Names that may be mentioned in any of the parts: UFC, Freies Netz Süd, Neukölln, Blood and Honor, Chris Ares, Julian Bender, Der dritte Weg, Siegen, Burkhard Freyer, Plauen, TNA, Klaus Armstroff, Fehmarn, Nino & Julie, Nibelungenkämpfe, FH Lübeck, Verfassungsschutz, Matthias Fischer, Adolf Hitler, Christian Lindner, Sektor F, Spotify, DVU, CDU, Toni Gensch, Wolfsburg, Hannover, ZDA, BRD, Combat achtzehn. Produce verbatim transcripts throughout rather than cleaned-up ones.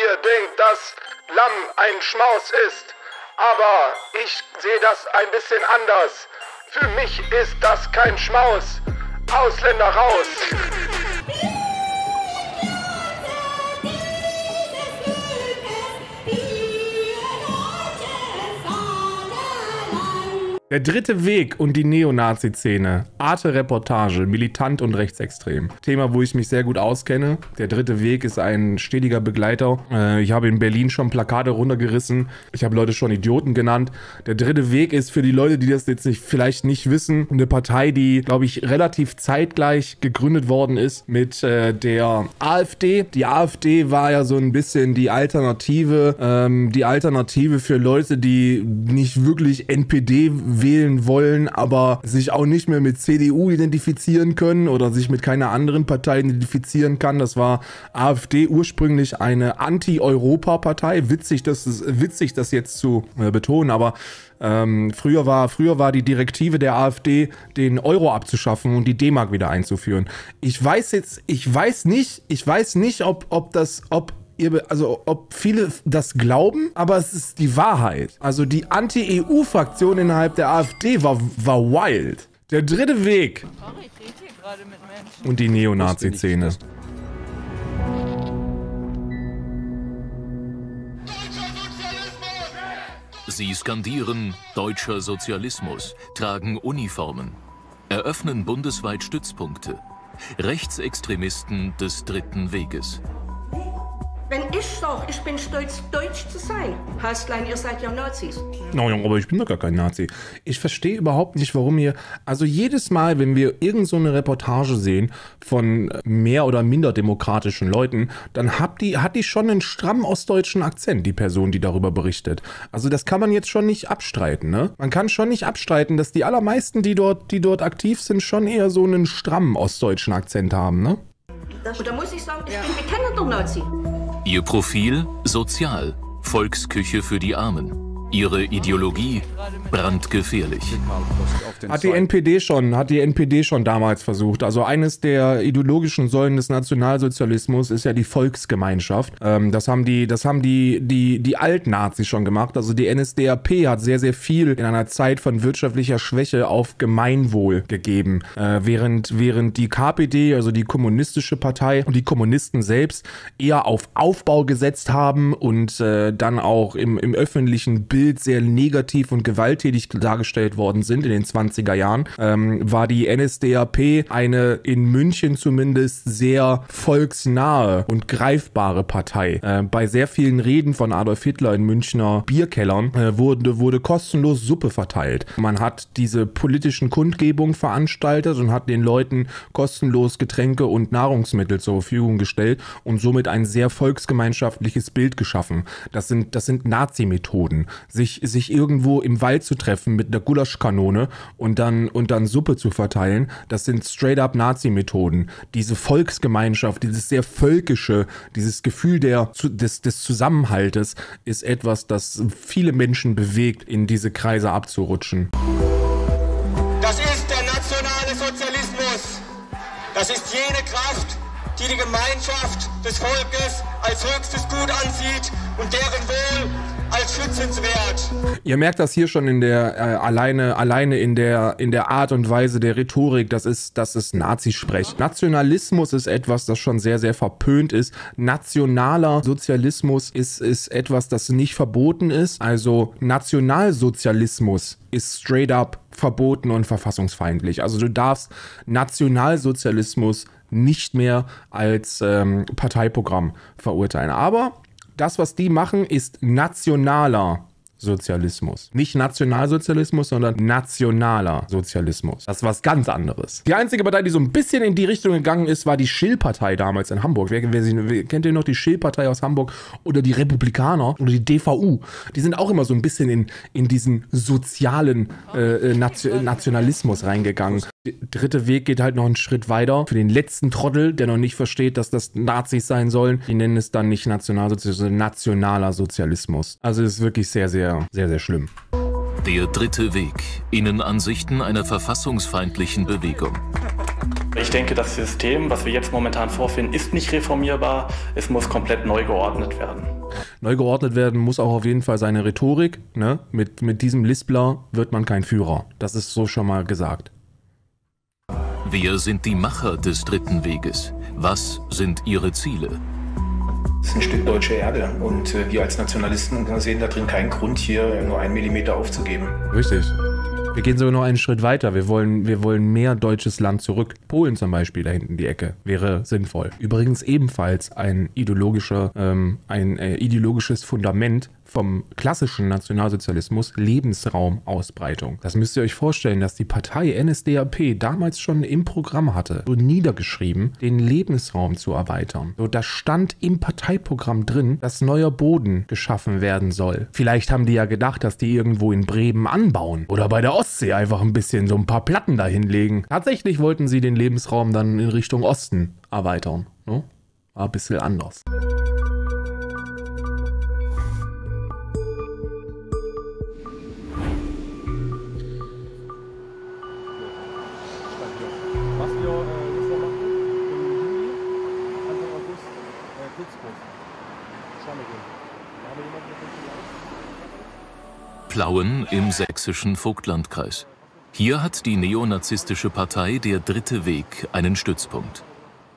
ihr denkt, dass Lamm ein Schmaus ist. Aber ich sehe das ein bisschen anders. Für mich ist das kein Schmaus. Ausländer raus! Der dritte Weg und die Neonazi-Szene. Arte Reportage, militant und rechtsextrem. Thema, wo ich mich sehr gut auskenne. Der dritte Weg ist ein stetiger Begleiter. Äh, ich habe in Berlin schon Plakate runtergerissen. Ich habe Leute schon Idioten genannt. Der dritte Weg ist für die Leute, die das jetzt nicht, vielleicht nicht wissen, eine Partei, die, glaube ich, relativ zeitgleich gegründet worden ist mit äh, der AfD. Die AfD war ja so ein bisschen die Alternative, ähm, die Alternative für Leute, die nicht wirklich N P D wählen wollen, aber sich auch nicht mehr mit C D U identifizieren können oder sich mit keiner anderen Partei identifizieren kann. Das war AfD ursprünglich eine Anti-Europa-Partei. Witzig, das ist witzig, das jetzt zu äh, betonen, aber ähm, früher war, früher war die Direktive der AfD, den Euro abzuschaffen und die D-Mark wieder einzuführen. Ich weiß jetzt, ich weiß nicht, ich weiß nicht, ob, ob das, ob Also ob viele das glauben, aber es ist die Wahrheit. Also die Anti-E U-Fraktion innerhalb der AfD war, war wild. Der dritte Weg. Und die Neonazi-Szene. Sie skandieren deutscher Sozialismus, tragen Uniformen, eröffnen bundesweit Stützpunkte. Rechtsextremisten des dritten Weges. Wenn ich sage, ich bin stolz, deutsch zu sein, heißt klein, ihr seid ja Nazis. No, aber ich bin doch gar kein Nazi. Ich verstehe überhaupt nicht, warum ihr... Also jedes Mal, wenn wir irgend so eine Reportage sehen von mehr oder minder demokratischen Leuten, dann hat die, hat die schon einen stramm ostdeutschen Akzent, die Person, die darüber berichtet. Also das kann man jetzt schon nicht abstreiten, ne? Man kann schon nicht abstreiten, dass die allermeisten, die dort, die dort aktiv sind, schon eher so einen strammen ostdeutschen Akzent haben, ne? Und da muss ich sagen, ich ja. bin bekennender Nazi. Ihr Profil sozial, Volksküche für die Armen. Ihre Ideologie brandgefährlich. Hat die N P D schon, hat die N P D schon damals versucht. Also eines der ideologischen Säulen des Nationalsozialismus ist ja die Volksgemeinschaft. Ähm, das haben die, das haben die, die, die Altnazis schon gemacht. Also die N S D A P hat sehr, sehr viel in einer Zeit von wirtschaftlicher Schwäche auf Gemeinwohl gegeben. Äh, während, während die K P D, also die kommunistische Partei und die Kommunisten selbst eher auf Aufbau gesetzt haben und äh, dann auch im, im öffentlichen Bild sehr negativ und gewalttätig dargestellt worden sind in den zwanziger Jahren, ähm, war die N S D A P eine in München zumindest sehr volksnahe und greifbare Partei. Äh, bei sehr vielen Reden von Adolf Hitler in Münchner Bierkellern äh, wurde, wurde kostenlos Suppe verteilt. Man hat diese politischen Kundgebungen veranstaltet und hat den Leuten kostenlos Getränke und Nahrungsmittel zur Verfügung gestellt und somit ein sehr volksgemeinschaftliches Bild geschaffen. Das sind, das sind Nazi-Methoden. Sich, sich irgendwo im Wald zu treffen mit einer Gulaschkanone und dann, und dann Suppe zu verteilen, das sind straight-up Nazi-Methoden. Diese Volksgemeinschaft, dieses sehr völkische, dieses Gefühl der, des, des Zusammenhaltes ist etwas, das viele Menschen bewegt, in diese Kreise abzurutschen. Das ist der nationale Sozialismus. Das ist jene Kraft, die die Gemeinschaft des Volkes als höchstes Gut ansieht und deren Wohl als schützenswert. Ihr merkt das hier schon in der äh, alleine alleine in der in der Art und Weise der Rhetorik, das ist das ist Nazisprech. Nationalismus ist etwas, das schon sehr sehr verpönt ist. Nationaler Sozialismus ist ist etwas, das nicht verboten ist. Also Nationalsozialismus ist straight up verboten und verfassungsfeindlich. Also du darfst Nationalsozialismus nicht mehr als ähm, Parteiprogramm verurteilen. Aber das, was die machen, ist nationaler Sozialismus. Nicht Nationalsozialismus, sondern nationaler Sozialismus. Das ist was ganz anderes. Die einzige Partei, die so ein bisschen in die Richtung gegangen ist, war die Schill-Partei damals in Hamburg. Wer, wer, wer, kennt ihr noch die Schill-Partei aus Hamburg? Oder die Republikaner? Oder die D V U? Die sind auch immer so ein bisschen in, in diesen sozialen äh, Nation, Nationalismus reingegangen. Der dritte Weg geht halt noch einen Schritt weiter. Für den letzten Trottel, der noch nicht versteht, dass das Nazis sein sollen, die nennen es dann nicht Nationalsozialismus, sondern nationaler Sozialismus. Also es ist wirklich sehr, sehr, sehr, sehr schlimm. Der dritte Weg. Innenansichten einer verfassungsfeindlichen Bewegung. Ich denke, das System, was wir jetzt momentan vorfinden, ist nicht reformierbar. Es muss komplett neu geordnet werden. Neu geordnet werden muss auch auf jeden Fall seine Rhetorik. Ne? Mit, mit diesem Lispler wird man kein Führer. Das ist so schon mal gesagt. Wir sind die Macher des dritten Weges. Was sind ihre Ziele? Das ist ein Stück deutsche Erde und wir als Nationalisten sehen da drin keinen Grund, hier nur einen Millimeter aufzugeben. Richtig. Wir gehen sogar noch einen Schritt weiter. Wir wollen, wir wollen mehr deutsches Land zurück. Polen zum Beispiel, da hinten die Ecke, wäre sinnvoll. Übrigens ebenfalls ein, ideologischer, ähm, ein äh, ideologisches Fundament vom klassischen Nationalsozialismus, Lebensraumausbreitung. Das müsst ihr euch vorstellen, dass die Partei N S D A P damals schon im Programm hatte, so niedergeschrieben, den Lebensraum zu erweitern. So, da stand im Parteiprogramm drin, dass neuer Boden geschaffen werden soll. Vielleicht haben die ja gedacht, dass die irgendwo in Bremen anbauen oder bei der Ostsee einfach ein bisschen so ein paar Platten dahinlegen. Tatsächlich wollten sie den Lebensraum dann in Richtung Osten erweitern. Ne? War ein bisschen anders. Plauen im sächsischen Vogtlandkreis. Hier hat die neonazistische Partei Der dritte Weg einen Stützpunkt.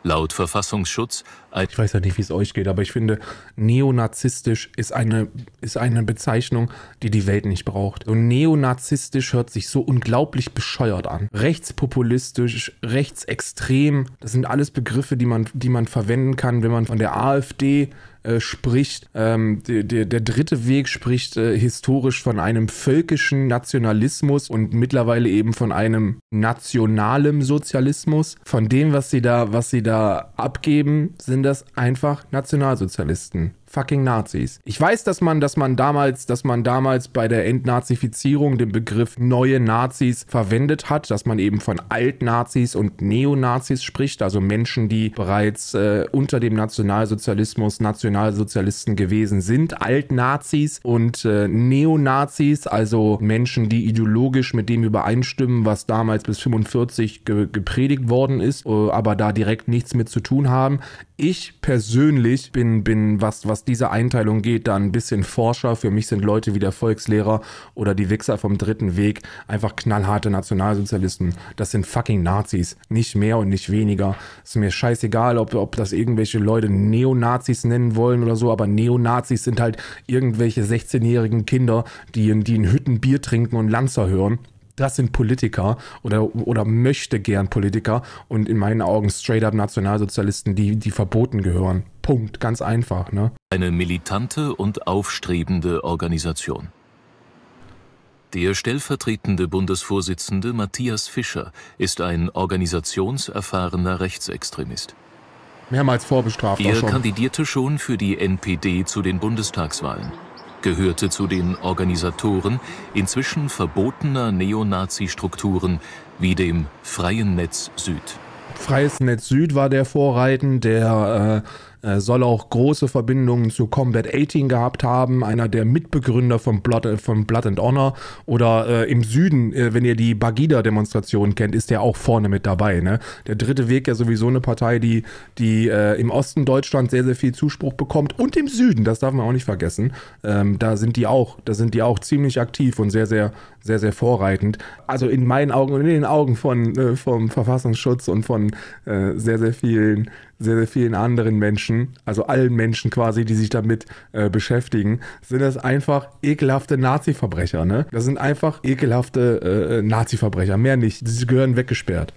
Laut Verfassungsschutz... Ich weiß ja nicht, wie es euch geht, aber ich finde, neonazistisch ist eine, ist eine Bezeichnung, die die Welt nicht braucht. So neonazistisch hört sich so unglaublich bescheuert an. Rechtspopulistisch, rechtsextrem, das sind alles Begriffe, die man, die man verwenden kann, wenn man von der AfD... Äh, spricht, ähm, der, der, der dritte Weg spricht äh, historisch von einem völkischen Nationalismus und mittlerweile eben von einem nationalem Sozialismus. Von dem, was sie da, was sie da abgeben, sind das einfach Nationalsozialisten. Fucking Nazis. Ich weiß, dass man, dass man damals, dass man damals bei der Entnazifizierung den Begriff neue Nazis verwendet hat, dass man eben von Altnazis und Neonazis spricht, also Menschen, die bereits äh, unter dem Nationalsozialismus Nationalsozialisten gewesen sind, Altnazis und äh, Neonazis, also Menschen, die ideologisch mit dem übereinstimmen, was damals bis fünfundvierzig ge gepredigt worden ist, äh, aber da direkt nichts mit zu tun haben. Ich persönlich bin, bin was, was diese Einteilung geht, da ein bisschen Forscher. Für mich sind Leute wie der Volkslehrer oder die Wichser vom dritten Weg einfach knallharte Nationalsozialisten. Das sind fucking Nazis. Nicht mehr und nicht weniger. Ist mir scheißegal, ob, ob das irgendwelche Leute Neonazis nennen wollen oder so, aber Neonazis sind halt irgendwelche sechzehnjährigen Kinder, die in, die in Hütten Bier trinken und Lanzer hören. Das sind Politiker oder, oder möchte gern Politiker und in meinen Augen straight up Nationalsozialisten, die, die verboten gehören. Punkt. Ganz einfach. Ne? Eine militante und aufstrebende Organisation. Der stellvertretende Bundesvorsitzende Matthias Fischer ist ein organisationserfahrener Rechtsextremist. Mehrmals vorbestraft. Er schon. kandidierte schon für die N P D zu den Bundestagswahlen. Gehörte zu den Organisatoren inzwischen verbotener Neonazi-Strukturen wie dem Freien Netz Süd. Freies Netz Süd war der Vorreiter, der äh, soll auch große Verbindungen zu Combat achtzehn gehabt haben, einer der Mitbegründer von Blood, von Blood and Honor. Oder äh, im Süden, äh, wenn ihr die Bagida-Demonstration kennt, ist der auch vorne mit dabei. Ne? Der dritte Weg ja sowieso eine Partei, die, die äh, im Osten Deutschlands sehr, sehr viel Zuspruch bekommt. Und im Süden, das darf man auch nicht vergessen. Ähm, da sind die auch, da sind die auch ziemlich aktiv und sehr, sehr, sehr, sehr vorreitend. Also in meinen Augen und in den Augen von, äh, vom Verfassungsschutz und von äh, sehr, sehr vielen, sehr, sehr vielen anderen Menschen, also allen Menschen quasi, die sich damit äh, beschäftigen, sind das einfach ekelhafte Nazi-Verbrecher, ne? Das sind einfach ekelhafte äh, Nazi-Verbrecher, mehr nicht. Sie gehören weggesperrt.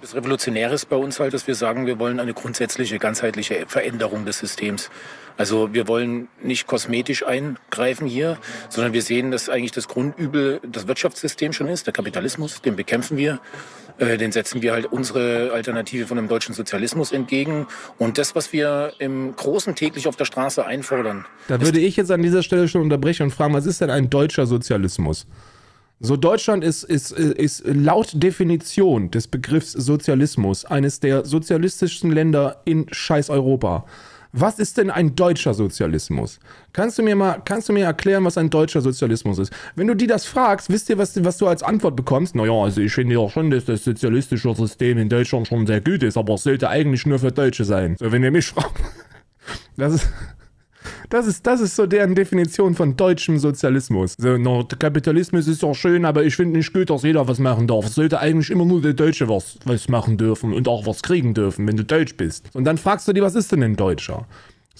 Das Revolutionäre ist bei uns halt, dass wir sagen, wir wollen eine grundsätzliche, ganzheitliche Veränderung des Systems. Also wir wollen nicht kosmetisch eingreifen hier, sondern wir sehen, dass eigentlich das Grundübel das Wirtschaftssystem schon ist, der Kapitalismus, den bekämpfen wir. Den setzen wir halt unsere Alternative von dem deutschen Sozialismus entgegen. Und das, was wir im Großen täglich auf der Straße einfordern. Da würde ich jetzt an dieser Stelle schon unterbrechen und fragen, was ist denn ein deutscher Sozialismus? So, Deutschland ist, ist, ist laut Definition des Begriffs Sozialismus eines der sozialistischsten Länder in scheiß Europa. Was ist denn ein deutscher Sozialismus? Kannst du mir mal, kannst du mir erklären, was ein deutscher Sozialismus ist? Wenn du die das fragst, wisst ihr, was, was du als Antwort bekommst? Naja, also ich finde ja schon, dass das sozialistische System in Deutschland schon sehr gut ist, aber es sollte eigentlich nur für Deutsche sein. So, wenn ihr mich fragt, das ist... Das ist, das ist so deren Definition von deutschem Sozialismus. So, no, der Kapitalismus ist doch schön, aber ich finde nicht gut, dass jeder was machen darf. Es sollte eigentlich immer nur der Deutsche was, was machen dürfen und auch was kriegen dürfen, wenn du Deutsch bist. Und dann fragst du dir, was ist denn ein Deutscher?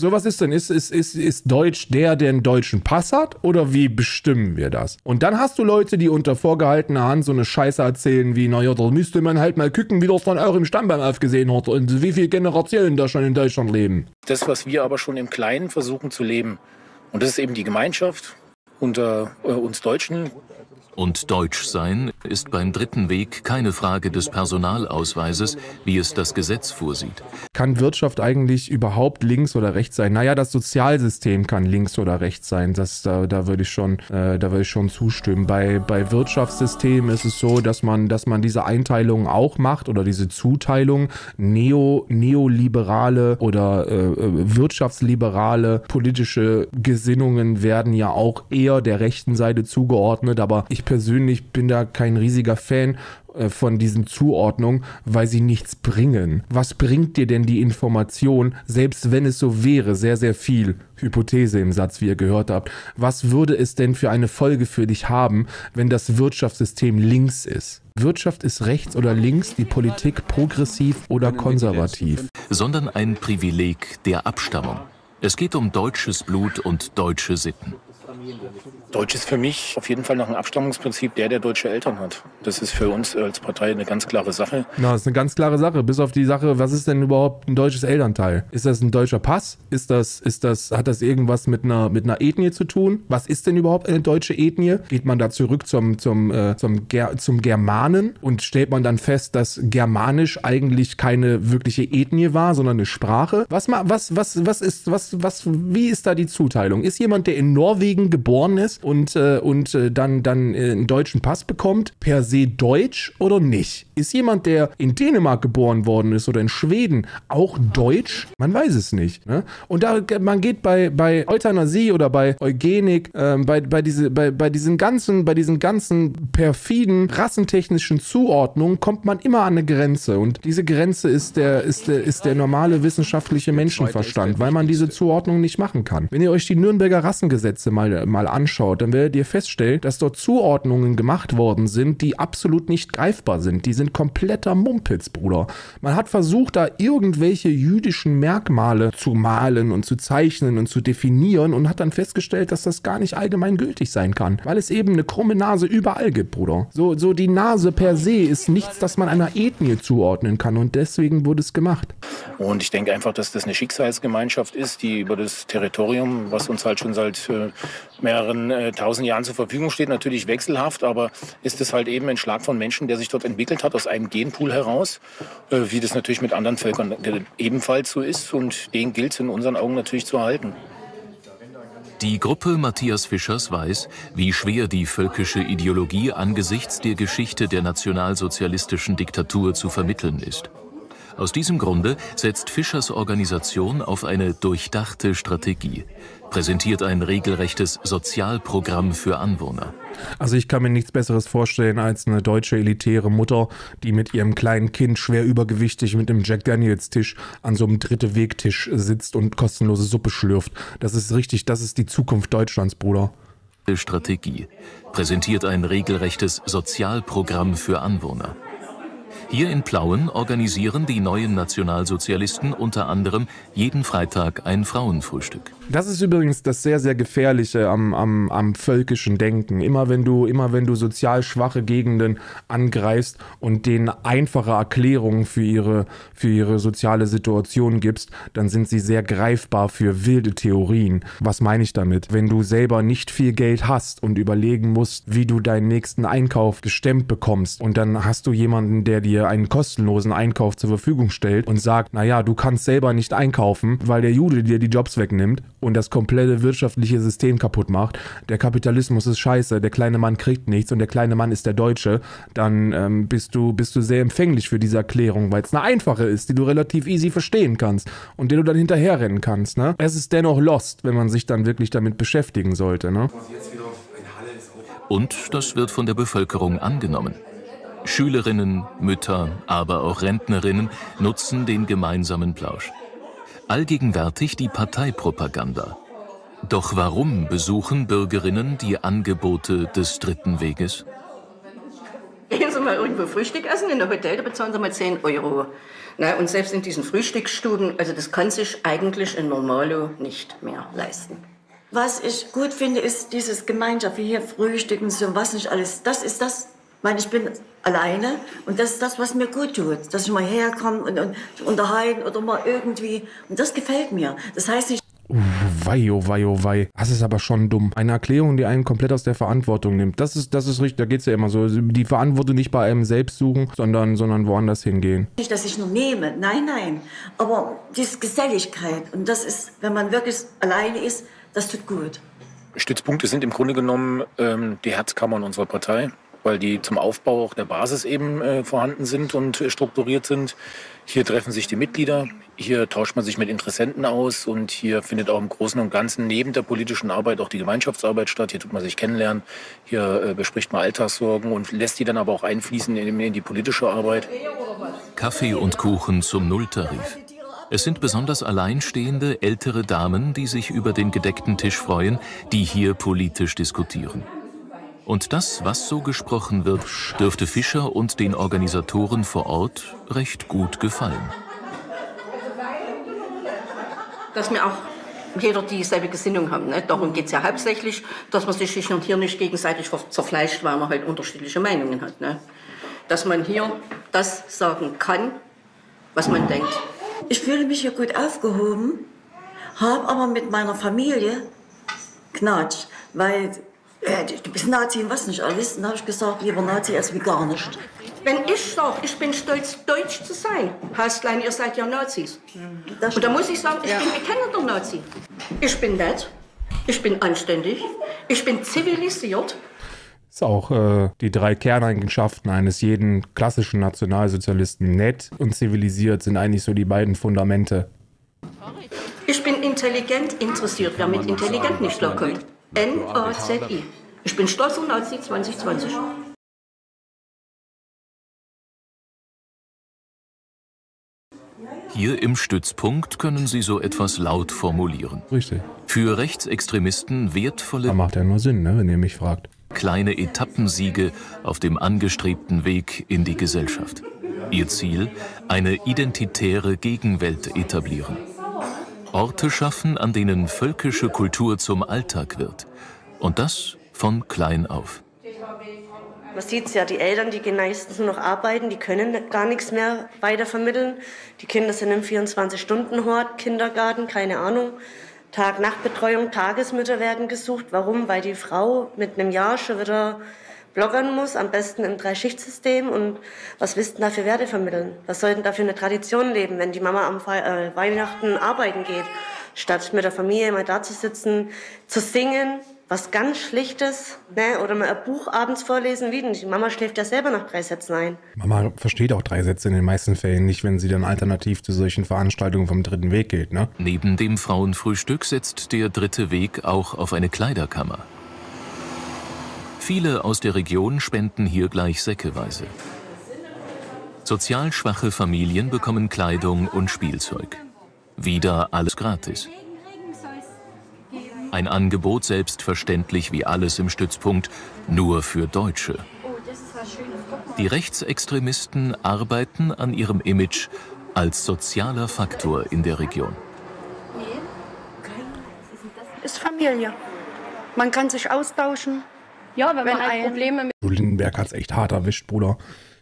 So, was ist denn? Ist, ist, ist, ist Deutsch der, der einen deutschen Pass hat? Oder wie bestimmen wir das? Und dann hast du Leute, die unter vorgehaltener Hand so eine Scheiße erzählen wie, naja, da müsste man halt mal gucken, wie das von eurem Stammbaum aufgesehen hat und wie viele Generationen da schon in Deutschland leben. Das, was wir aber schon im Kleinen versuchen zu leben. Und das ist eben die Gemeinschaft unter äh, uns Deutschen. Und deutsch sein ist beim dritten Weg keine Frage des Personalausweises, wie es das Gesetz vorsieht. Kann Wirtschaft eigentlich überhaupt links oder rechts sein? Naja, das Sozialsystem kann links oder rechts sein. Das, da, da würde ich schon, äh, da würde ich schon zustimmen. Bei, bei Wirtschaftssystemen ist es so, dass man, dass man diese Einteilung auch macht oder diese Zuteilung. Neo, neoliberale oder äh, wirtschaftsliberale politische Gesinnungen werden ja auch eher der rechten Seite zugeordnet, aber ich persönlich bin da kein riesiger Fan von diesen Zuordnungen, weil sie nichts bringen. Was bringt dir denn die Information, selbst wenn es so wäre, sehr, sehr viel? Hypothese im Satz, wie ihr gehört habt. Was würde es denn für eine Folge für dich haben, wenn das Wirtschaftssystem links ist? Wirtschaft ist rechts oder links, die Politik progressiv oder konservativ. Sondern ein Privileg der Abstammung. Es geht um deutsches Blut und deutsche Sitten. Deutsch ist für mich auf jeden Fall noch ein Abstammungsprinzip, der, der deutsche Eltern hat. Das ist für uns als Partei eine ganz klare Sache. Na, das ist eine ganz klare Sache, bis auf die Sache, was ist denn überhaupt ein deutsches Elternteil? Ist das ein deutscher Pass? Ist das, ist das, hat das irgendwas mit einer, mit einer Ethnie zu tun? Was ist denn überhaupt eine deutsche Ethnie? Geht man da zurück zum, zum, äh, zum, Ger zum Germanen und stellt man dann fest, dass Germanisch eigentlich keine wirkliche Ethnie war, sondern eine Sprache? Was, was, was, was ist, was, was, wie ist da die Zuteilung? Ist jemand, der in Norwegen geboren ist und, äh, und äh, dann, dann äh, einen deutschen Pass bekommt, per se deutsch oder nicht? Ist jemand, der in Dänemark geboren worden ist oder in Schweden, auch deutsch? Man weiß es nicht. Ne? Und da, man geht bei, bei Euthanasie oder bei Eugenik, äh, bei, bei, diese, bei, bei, diesen ganzen, bei diesen ganzen perfiden, rassentechnischen Zuordnungen kommt man immer an eine Grenze. Und diese Grenze ist der, ist der, ist der normale wissenschaftliche Menschenverstand, weil man diese Zuordnung nicht machen kann. Wenn ihr euch die Nürnberger Rassengesetze mal, mal anschaut, dann werdet ihr feststellen, dass dort Zuordnungen gemacht worden sind, die absolut nicht greifbar sind. Die sind kompletter Mumpitz, Bruder. Man hat versucht, da irgendwelche jüdischen Merkmale zu malen und zu zeichnen und zu definieren und hat dann festgestellt, dass das gar nicht allgemein gültig sein kann, weil es eben eine krumme Nase überall gibt, Bruder. So, so die Nase per se ist nichts, das man einer Ethnie zuordnen kann und deswegen wurde es gemacht. Und ich denke einfach, dass das eine Schicksalsgemeinschaft ist, die über das Territorium, was uns halt schon seit äh, mehreren tausend Jahren zur Verfügung steht, natürlich wechselhaft, aber ist es halt eben ein Schlag von Menschen, der sich dort entwickelt hat, aus einem Genpool heraus, wie das natürlich mit anderen Völkern ebenfalls so ist, und den gilt es in unseren Augen natürlich zu erhalten. Die Gruppe Matthias Fischers weiß, wie schwer die völkische Ideologie angesichts der Geschichte der nationalsozialistischen Diktatur zu vermitteln ist. Aus diesem Grunde setzt Fischers Organisation auf eine durchdachte Strategie, präsentiert ein regelrechtes Sozialprogramm für Anwohner. Also ich kann mir nichts Besseres vorstellen als eine deutsche elitäre Mutter, die mit ihrem kleinen Kind schwer übergewichtig mit einem Jack Daniels Tisch an so einem dritte Weg-Tisch sitzt und kostenlose Suppe schlürft. Das ist richtig, das ist die Zukunft Deutschlands, Bruder. Strategie, präsentiert ein regelrechtes Sozialprogramm für Anwohner. Hier in Plauen organisieren die neuen Nationalsozialisten unter anderem jeden Freitag ein Frauenfrühstück. Das ist übrigens das sehr, sehr Gefährliche am, am, am völkischen Denken. Immer wenn du, immer wenn du sozial schwache Gegenden angreifst und denen einfache Erklärungen für ihre, für ihre soziale Situation gibst, dann sind sie sehr greifbar für wilde Theorien. Was meine ich damit? Wenn du selber nicht viel Geld hast und überlegen musst, wie du deinen nächsten Einkauf gestemmt bekommst und dann hast du jemanden, der dir dir einen kostenlosen Einkauf zur Verfügung stellt und sagt, naja, du kannst selber nicht einkaufen, weil der Jude dir die Jobs wegnimmt und das komplette wirtschaftliche System kaputt macht, der Kapitalismus ist scheiße, der kleine Mann kriegt nichts und der kleine Mann ist der Deutsche, dann ähm, bist du, bist du sehr empfänglich für diese Erklärung, weil es eine einfache ist, die du relativ easy verstehen kannst und der du dann hinterherrennen kannst. Ne? Es ist dennoch lost, wenn man sich dann wirklich damit beschäftigen sollte. Ne? Und das wird von der Bevölkerung angenommen. Schülerinnen, Mütter, aber auch Rentnerinnen nutzen den gemeinsamen Plausch. Allgegenwärtig die Parteipropaganda. Doch warum besuchen Bürgerinnen die Angebote des dritten Weges? Gehen Sie mal irgendwo Frühstück essen in einem Hotel, da bezahlen Sie mal zehn Euro. Na, und selbst in diesen Frühstücksstuben, also das kann sich eigentlich ein Normalo nicht mehr leisten. Was ich gut finde, ist dieses Gemeinschaft, wie hier frühstücken und was nicht alles. Das ist das, ich meine, ich bin alleine und das ist das, was mir gut tut. Dass ich mal herkomme und, und unterhalten oder mal irgendwie. Und das gefällt mir. Das heißt nicht... Wei, oh wei, oh wei. Das ist aber schon dumm. Eine Erklärung, die einen komplett aus der Verantwortung nimmt. Das ist, das ist richtig, da geht es ja immer so. Die Verantwortung nicht bei einem selbst suchen, sondern, sondern woanders hingehen. Nicht, dass ich nur nehme, nein, nein. Aber diese Geselligkeit und das ist, wenn man wirklich alleine ist, das tut gut. Stützpunkte sind im Grunde genommen ähm, die Herzkammern unserer Partei, weil die zum Aufbau auch der Basis eben äh, vorhanden sind und äh, strukturiert sind. Hier treffen sich die Mitglieder, hier tauscht man sich mit Interessenten aus und hier findet auch im Großen und Ganzen neben der politischen Arbeit auch die Gemeinschaftsarbeit statt. Hier tut man sich kennenlernen, hier äh, bespricht man Alltagssorgen und lässt die dann aber auch einfließen in, in die politische Arbeit. Kaffee und Kuchen zum Nulltarif. Es sind besonders alleinstehende ältere Damen, die sich über den gedeckten Tisch freuen, die hier politisch diskutieren. Und das, was so gesprochen wird, dürfte Fischer und den Organisatoren vor Ort recht gut gefallen. Dass wir auch jeder dieselbe Gesinnung haben. Ne? Darum geht es ja hauptsächlich, dass man sich hier und hier nicht gegenseitig zerfleischt, weil man halt unterschiedliche Meinungen hat. Ne? Dass man hier das sagen kann, was man denkt. Ich fühle mich hier gut aufgehoben, habe aber mit meiner Familie Knatsch, weil äh, du bist Nazi und was nicht alles. Dann habe ich gesagt, lieber Nazi als wie gar nicht. Wenn ich sage, ich bin stolz, deutsch zu sein, heißt klein, ihr seid ja Nazis. Das und da muss ich sagen, ich ja. bin bekennender Nazi. Ich bin nett, ich bin anständig, ich bin zivilisiert. Ist auch äh, die drei Kerneigenschaften eines jeden klassischen Nationalsozialisten. Nett und zivilisiert sind eigentlich so die beiden Fundamente. Ich bin intelligent interessiert, wer mit intelligent nicht klarkommt. N A Z I. Ich bin stolzer Nazi zwanzig zwanzig. Hier im Stützpunkt können Sie so etwas laut formulieren. Richtig. Für Rechtsextremisten wertvolle... Da macht ja nur Sinn, ne, wenn ihr mich fragt. Kleine Etappensiege auf dem angestrebten Weg in die Gesellschaft. Ihr Ziel, eine identitäre Gegenwelt etablieren. Orte schaffen, an denen völkische Kultur zum Alltag wird. Und das von klein auf. Man sieht es ja, die Eltern, die gehen meistens nur noch arbeiten, die können gar nichts mehr weitervermitteln. Die Kinder sind im vierundzwanzig-Stunden-Hort, Kindergarten, keine Ahnung. Tag-Nacht-Betreuung, Tagesmütter werden gesucht. Warum? Weil die Frau mit einem Jahr schon wieder bloggern muss, am besten im Dreischichtsystem. Und was willst du da für Werte vermitteln? Was sollten da für eine Tradition leben, wenn die Mama am Fe äh, Weihnachten arbeiten geht, statt mit der Familie mal da zu sitzen, zu singen, was ganz Schlichtes, ne? Oder mal ein Buch abends vorlesen, wie denn? Die Mama schläft ja selber nach drei Sätzen ein. Mama versteht auch drei Sätze in den meisten Fällen nicht, wenn sie dann alternativ zu solchen Veranstaltungen vom dritten Weg geht, ne? Neben dem Frauenfrühstück setzt der dritte Weg auch auf eine Kleiderkammer. Viele aus der Region spenden hier gleich säckeweise. Sozial schwache Familien bekommen Kleidung und Spielzeug. Wieder alles gratis. Ein Angebot selbstverständlich wie alles im Stützpunkt, nur für Deutsche. Die Rechtsextremisten arbeiten an ihrem Image als sozialer Faktor in der Region. Ist Familie. Man kann sich austauschen. Ja, wenn, wenn man halt Probleme mit... So, Lindenberg hat's echt hart erwischt, Bruder.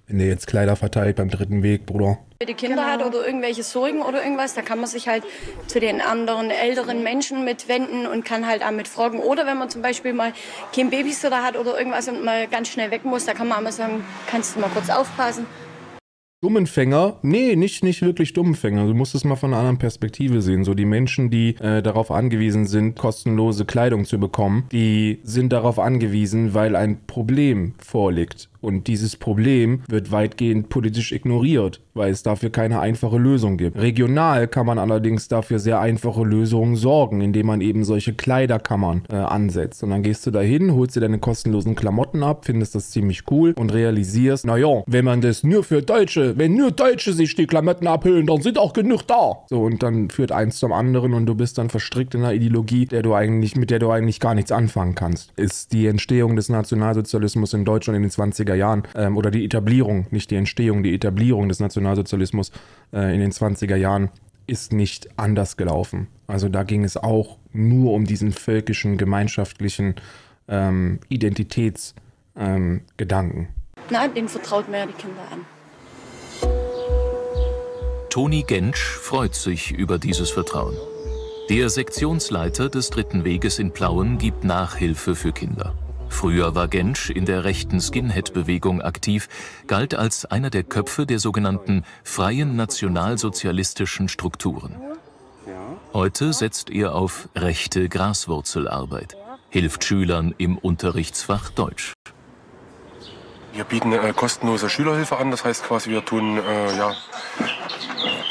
Wenn der jetzt Kleider verteilt beim dritten Weg, Bruder. Wenn die Kinder genau. hat oder irgendwelche Sorgen oder irgendwas, da kann man sich halt zu den anderen älteren Menschen mitwenden und kann halt auch mit fragen. Oder wenn man zum Beispiel mal kein Babysitter hat oder irgendwas und mal ganz schnell weg muss, da kann man auch mal sagen, kannst du mal kurz aufpassen. Dummenfänger? Nee, nicht, nicht wirklich Dummenfänger. Du musst es mal von einer anderen Perspektive sehen. So die Menschen, die äh, darauf angewiesen sind, kostenlose Kleidung zu bekommen, die sind darauf angewiesen, weil ein Problem vorliegt. Und dieses Problem wird weitgehend politisch ignoriert, weil es dafür keine einfache Lösung gibt. Regional kann man allerdings dafür sehr einfache Lösungen sorgen, indem man eben solche Kleiderkammern äh, ansetzt. Und dann gehst du dahin, holst dir deine kostenlosen Klamotten ab, findest das ziemlich cool und realisierst, naja, wenn man das nur für Deutsche, wenn nur Deutsche sich die Klamotten abhüllen, dann sind auch genug da. So, und dann führt eins zum anderen und du bist dann verstrickt in einer Ideologie, der du eigentlich, mit der du eigentlich gar nichts anfangen kannst. Ist die Entstehung des Nationalsozialismus in Deutschland in den zwanziger Jahren ähm, oder die Etablierung, nicht die Entstehung, die Etablierung des Nationalsozialismus äh, in den zwanziger Jahren ist nicht anders gelaufen. Also da ging es auch nur um diesen völkischen, gemeinschaftlichen ähm, Identitätsgedanken. Ähm, Nein, denen vertraut man ja die Kinder an. Toni Gensch freut sich über dieses Vertrauen. Der Sektionsleiter des Dritten Weges in Plauen gibt Nachhilfe für Kinder. Früher war Gensch in der rechten Skinhead-Bewegung aktiv, galt als einer der Köpfe der sogenannten freien nationalsozialistischen Strukturen. Heute setzt er auf rechte Graswurzelarbeit, hilft Schülern im Unterrichtsfach Deutsch. Wir bieten äh, kostenlose Schülerhilfe an, das heißt quasi wir tun äh, ja,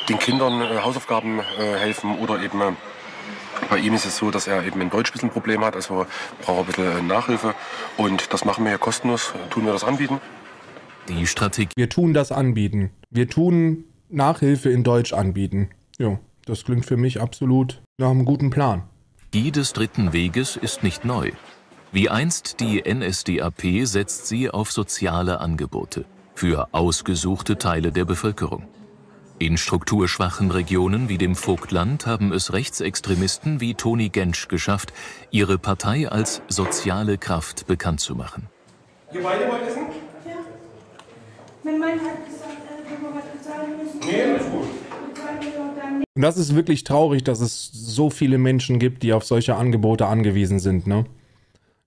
den Kindern äh, Hausaufgaben äh, helfen oder eben äh, bei ihm ist es so, dass er eben in Deutsch ein bisschen Probleme hat, also braucht er ein bisschen Nachhilfe. Und das machen wir ja kostenlos, tun wir das anbieten. Die Strategie. Wir tun das anbieten. Wir tun Nachhilfe in Deutsch anbieten. Ja, das klingt für mich absolut nach einem guten Plan. Die des Dritten Weges ist nicht neu. Wie einst die N S D A P setzt sie auf soziale Angebote für ausgesuchte Teile der Bevölkerung. In strukturschwachen Regionen wie dem Vogtland haben es Rechtsextremisten wie Toni Gensch geschafft, ihre Partei als soziale Kraft bekannt zu machen. Ihr beide wollt essen? Ja. Wenn mein hat gesagt, wenn wir was bezahlen müssen. Nee, alles gut. Und das ist wirklich traurig, dass es so viele Menschen gibt, die auf solche Angebote angewiesen sind, ne?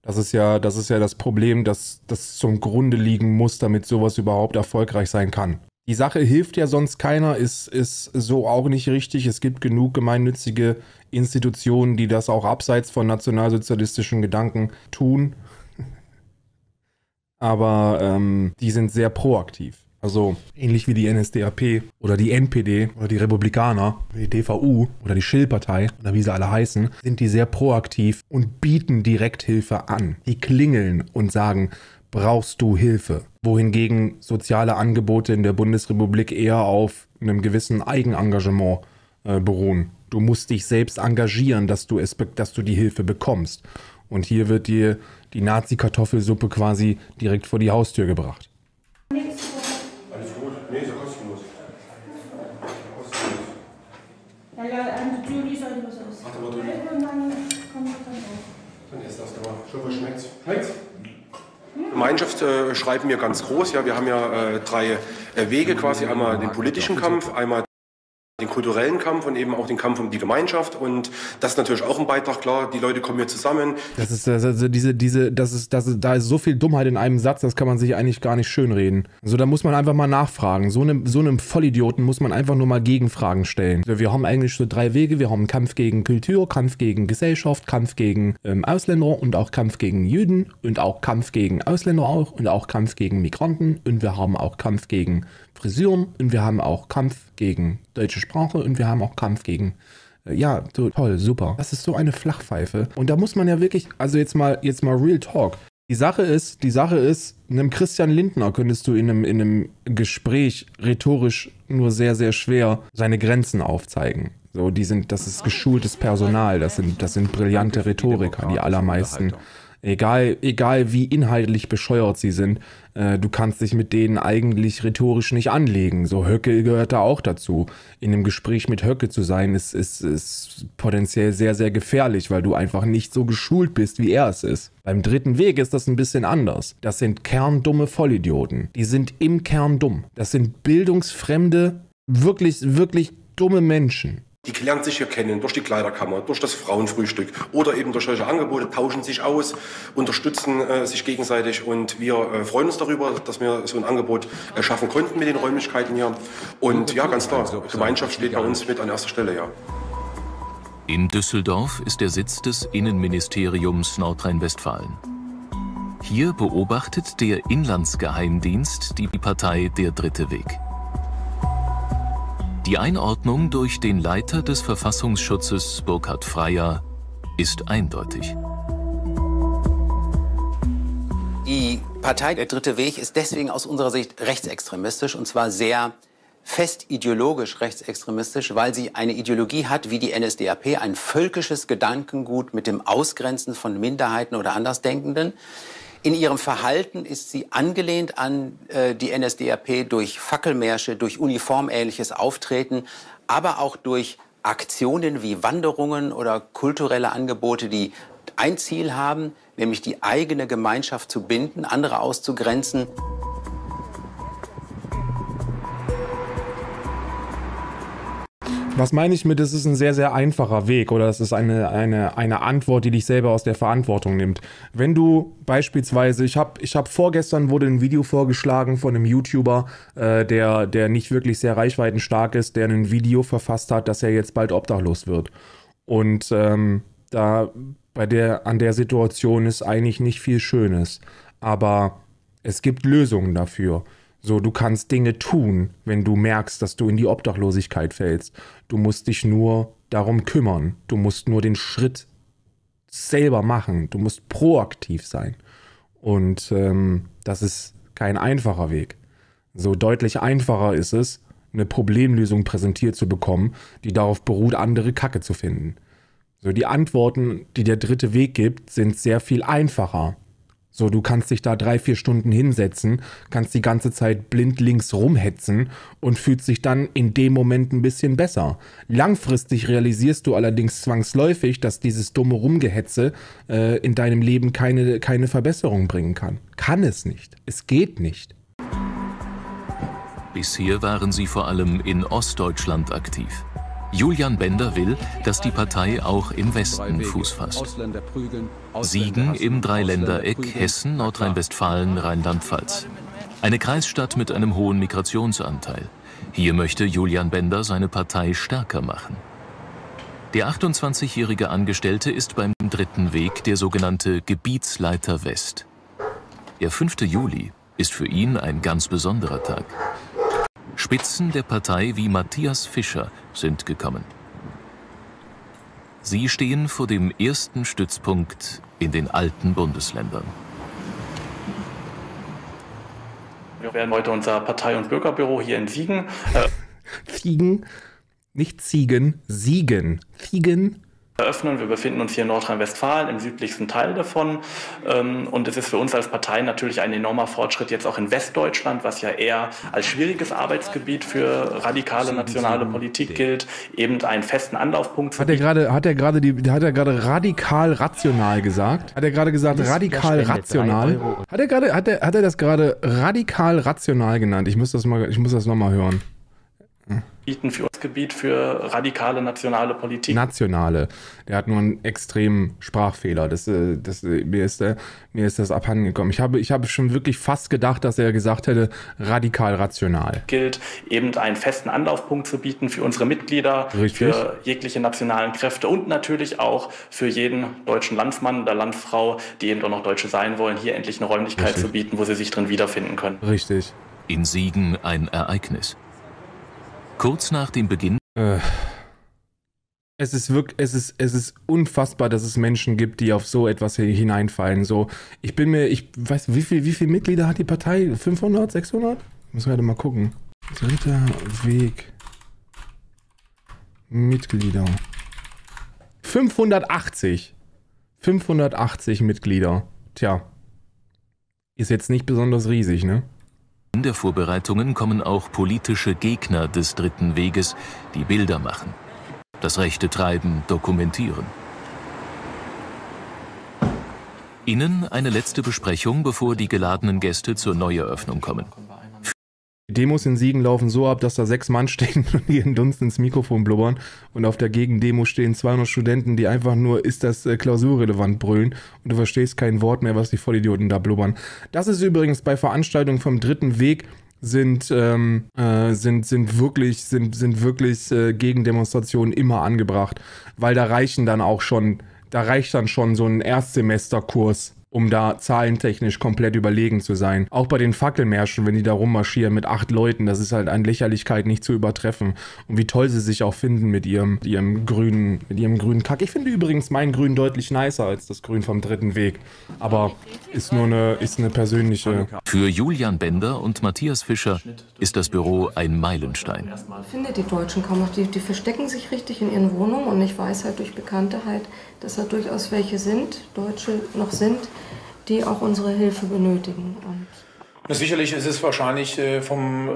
Das ist ja, das ist ja das Problem, dass das zum Grunde liegen muss, damit sowas überhaupt erfolgreich sein kann. Die Sache hilft ja sonst keiner, ist, ist so auch nicht richtig. Es gibt genug gemeinnützige Institutionen, die das auch abseits von nationalsozialistischen Gedanken tun. Aber ähm, die sind sehr proaktiv. Also ähnlich wie die N S D A P oder die N P D oder die Republikaner, die D V U oder die Schill-Partei oder wie sie alle heißen, sind die sehr proaktiv und bieten Direkthilfe an. Die klingeln und sagen, brauchst du Hilfe? Wohingegen soziale Angebote in der Bundesrepublik eher auf einem gewissen Eigenengagement äh, beruhen. Du musst dich selbst engagieren, dass du, es, dass du die Hilfe bekommst. Und hier wird dir die Nazi-Kartoffelsuppe quasi direkt vor die Haustür gebracht. Alles gut? Nee, so kostenlos. Kostenlos. Schmeckt's? Gemeinschaft äh, schreiben wir ganz groß. Ja, wir haben ja äh, drei äh, Wege quasi. Einmal den politischen Kampf, einmal den kulturellen Kampf und eben auch den Kampf um die Gemeinschaft. Und das ist natürlich auch ein Beitrag, klar, die Leute kommen hier zusammen. Das ist, also diese, diese, das ist, das ist, da ist so viel Dummheit in einem Satz, das kann man sich eigentlich gar nicht schönreden. Also da muss man einfach mal nachfragen. So einem, so einem Vollidioten muss man einfach nur mal Gegenfragen stellen. Wir haben eigentlich so drei Wege. Wir haben Kampf gegen Kultur, Kampf gegen Gesellschaft, Kampf gegen ähm, Ausländer und auch Kampf gegen Juden und auch Kampf gegen Ausländer auch und auch Kampf gegen Migranten und wir haben auch Kampf gegen Frisuren und wir haben auch Kampf gegen deutsche Sprache und wir haben auch Kampf gegen, äh, ja, so, toll, super. Das ist so eine Flachpfeife. Und da muss man ja wirklich, also jetzt mal, jetzt mal Real Talk. Die Sache ist, die Sache ist, einem Christian Lindner könntest du in einem, in einem Gespräch rhetorisch nur sehr, sehr schwer seine Grenzen aufzeigen. So, die sind, das ist geschultes Personal, das sind, das sind brillante Rhetoriker, die allermeisten. Egal, egal wie inhaltlich bescheuert sie sind, äh, du kannst dich mit denen eigentlich rhetorisch nicht anlegen. So Höcke gehört da auch dazu. In einem Gespräch mit Höcke zu sein, ist, ist, ist potenziell sehr, sehr gefährlich, weil du einfach nicht so geschult bist, wie er es ist. Beim Dritten Weg ist das ein bisschen anders. Das sind kerndumme Vollidioten. Die sind im Kern dumm. Das sind bildungsfremde, wirklich, wirklich dumme Menschen. Die lernen sich hier kennen durch die Kleiderkammer, durch das Frauenfrühstück oder eben durch solche Angebote, tauschen sich aus, unterstützen äh, sich gegenseitig. Und wir äh, freuen uns darüber, dass wir so ein Angebot äh, schaffen konnten mit den Räumlichkeiten hier. Und ja, ganz klar, Gemeinschaft steht bei uns mit an erster Stelle, ja. In Düsseldorf ist der Sitz des Innenministeriums Nordrhein-Westfalen. Hier beobachtet der Inlandsgeheimdienst die Partei Der dritte Weg. Die Einordnung durch den Leiter des Verfassungsschutzes, Burkhard Freyer, ist eindeutig. Die Partei Der dritte Weg ist deswegen aus unserer Sicht rechtsextremistisch, und zwar sehr fest ideologisch rechtsextremistisch, weil sie eine Ideologie hat wie die N S D A P, ein völkisches Gedankengut mit dem Ausgrenzen von Minderheiten oder Andersdenkenden. In ihrem Verhalten ist sie angelehnt an äh, die N S D A P durch Fackelmärsche, durch uniformähnliches Auftreten, aber auch durch Aktionen wie Wanderungen oder kulturelle Angebote, die ein Ziel haben, nämlich die eigene Gemeinschaft zu binden, andere auszugrenzen. Was meine ich mit, das ist ein sehr, sehr einfacher Weg, oder das ist eine, eine, eine Antwort, die dich selber aus der Verantwortung nimmt. Wenn du beispielsweise, ich habe ich hab vorgestern wurde ein Video vorgeschlagen von einem YouTuber, äh, der, der nicht wirklich sehr reichweitenstark ist, der ein Video verfasst hat, dass er jetzt bald obdachlos wird. Und ähm, da bei der, an der Situation ist eigentlich nicht viel Schönes, aber es gibt Lösungen dafür. So, du kannst Dinge tun, wenn du merkst, dass du in die Obdachlosigkeit fällst. Du musst dich nur darum kümmern. Du musst nur den Schritt selber machen. Du musst proaktiv sein. Und ähm, das ist kein einfacher Weg. So deutlich einfacher ist es, eine Problemlösung präsentiert zu bekommen, die darauf beruht, andere Kacke zu finden. So, die Antworten, die der dritte Weg gibt, sind sehr viel einfacher. So, du kannst dich da drei, vier Stunden hinsetzen, kannst die ganze Zeit blind links rumhetzen und fühlst dich dann in dem Moment ein bisschen besser. Langfristig realisierst du allerdings zwangsläufig, dass dieses dumme Rumgehetze äh, in deinem Leben keine, keine Verbesserung bringen kann. Kann es nicht. Es geht nicht. Bisher waren sie vor allem in Ostdeutschland aktiv. Julian Bender will, dass die Partei auch im Westen Fuß fasst. Siegen im Dreiländereck, Hessen, Nordrhein-Westfalen, Rheinland-Pfalz. Eine Kreisstadt mit einem hohen Migrationsanteil. Hier möchte Julian Bender seine Partei stärker machen. Der achtundzwanzigjährige Angestellte ist beim dritten Weg der sogenannte Gebietsleiter West. Der fünfte Juli ist für ihn ein ganz besonderer Tag. Spitzen der Partei wie Matthias Fischer sind gekommen. Sie stehen vor dem ersten Stützpunkt in den alten Bundesländern. Wir werden heute unser Partei- und Bürgerbüro hier in Siegen. Siegen, nicht Siegen, Siegen, Siegen. Eröffnen. Wir befinden uns hier in Nordrhein-Westfalen, im südlichsten Teil davon. Und es ist für uns als Partei natürlich ein enormer Fortschritt, jetzt auch in Westdeutschland, was ja eher als schwieriges Arbeitsgebiet für radikale nationale Politik gilt, eben einen festen Anlaufpunkt. Hat er gerade, hat er gerade die, hat er gerade radikal rational gesagt? Hat er gerade gesagt radikal rational? Hat er gerade, hat er, hat er das gerade radikal rational genannt? Ich muss das mal, ich muss das nochmal hören. Für uns Gebiet für radikale nationale Politik. Nationale. Der hat nur einen extremen Sprachfehler. Das, das, mir, ist, mir ist das abhanden gekommen. Ich habe, ich habe schon wirklich fast gedacht, dass er gesagt hätte, radikal rational. Gilt, eben einen festen Anlaufpunkt zu bieten für unsere Mitglieder, richtig, für jegliche nationalen Kräfte und natürlich auch für jeden deutschen Landsmann oder Landfrau, die eben auch noch Deutsche sein wollen, hier endlich eine Räumlichkeit, richtig, zu bieten, wo sie sich drin wiederfinden können. Richtig. In Siegen ein Ereignis. Kurz nach dem Beginn... Es ist wirklich, es ist, es ist unfassbar, dass es Menschen gibt, die auf so etwas hineinfallen. So, ich bin mir, ich weiß, wie viel, wie viel Mitglieder hat die Partei? fünfhundert, sechshundert? Ich muss gerade mal gucken. Dritter Weg. Mitglieder. fünfhundertachtzig. fünfhundertachtzig Mitglieder. Tja. Ist jetzt nicht besonders riesig, ne? In der Vorbereitungen kommen auch politische Gegner des dritten Weges, die Bilder machen, das rechte Treiben dokumentieren. Innen eine letzte Besprechung, bevor die geladenen Gäste zur Neueröffnung kommen. Die Demos in Siegen laufen so ab, dass da sechs Mann stehen und ihren Dunst ins Mikrofon blubbern und auf der Gegendemo stehen zweihundert Studenten, die einfach nur, ist das klausurrelevant, brüllen und du verstehst kein Wort mehr, was die Vollidioten da blubbern. Das ist übrigens bei Veranstaltungen vom dritten Weg, sind, ähm, äh, sind, sind wirklich, sind, sind wirklich äh, Gegendemonstrationen immer angebracht, weil da reichen dann auch schon, da reicht dann schon so ein Erstsemesterkurs, um da zahlentechnisch komplett überlegen zu sein. Auch bei den Fackelmärschen, wenn die da rummarschieren mit acht Leuten, das ist halt an Lächerlichkeit nicht zu übertreffen. Und wie toll sie sich auch finden mit ihrem, mit ihrem grünen, mit ihrem grünen Kack. Ich finde übrigens mein Grün deutlich nicer als das Grün vom dritten Weg. Aber ist nur eine, ist eine persönliche... Für Julian Bender und Matthias Fischer ist das Büro ein Meilenstein. Ich finde, die Deutschen kaum noch, die, die verstecken sich richtig in ihren Wohnungen und ich weiß halt durch Bekannte halt, dass da durchaus welche sind, Deutsche noch sind, die auch unsere Hilfe benötigen. Und ja, sicherlich ist es wahrscheinlich äh, vom äh,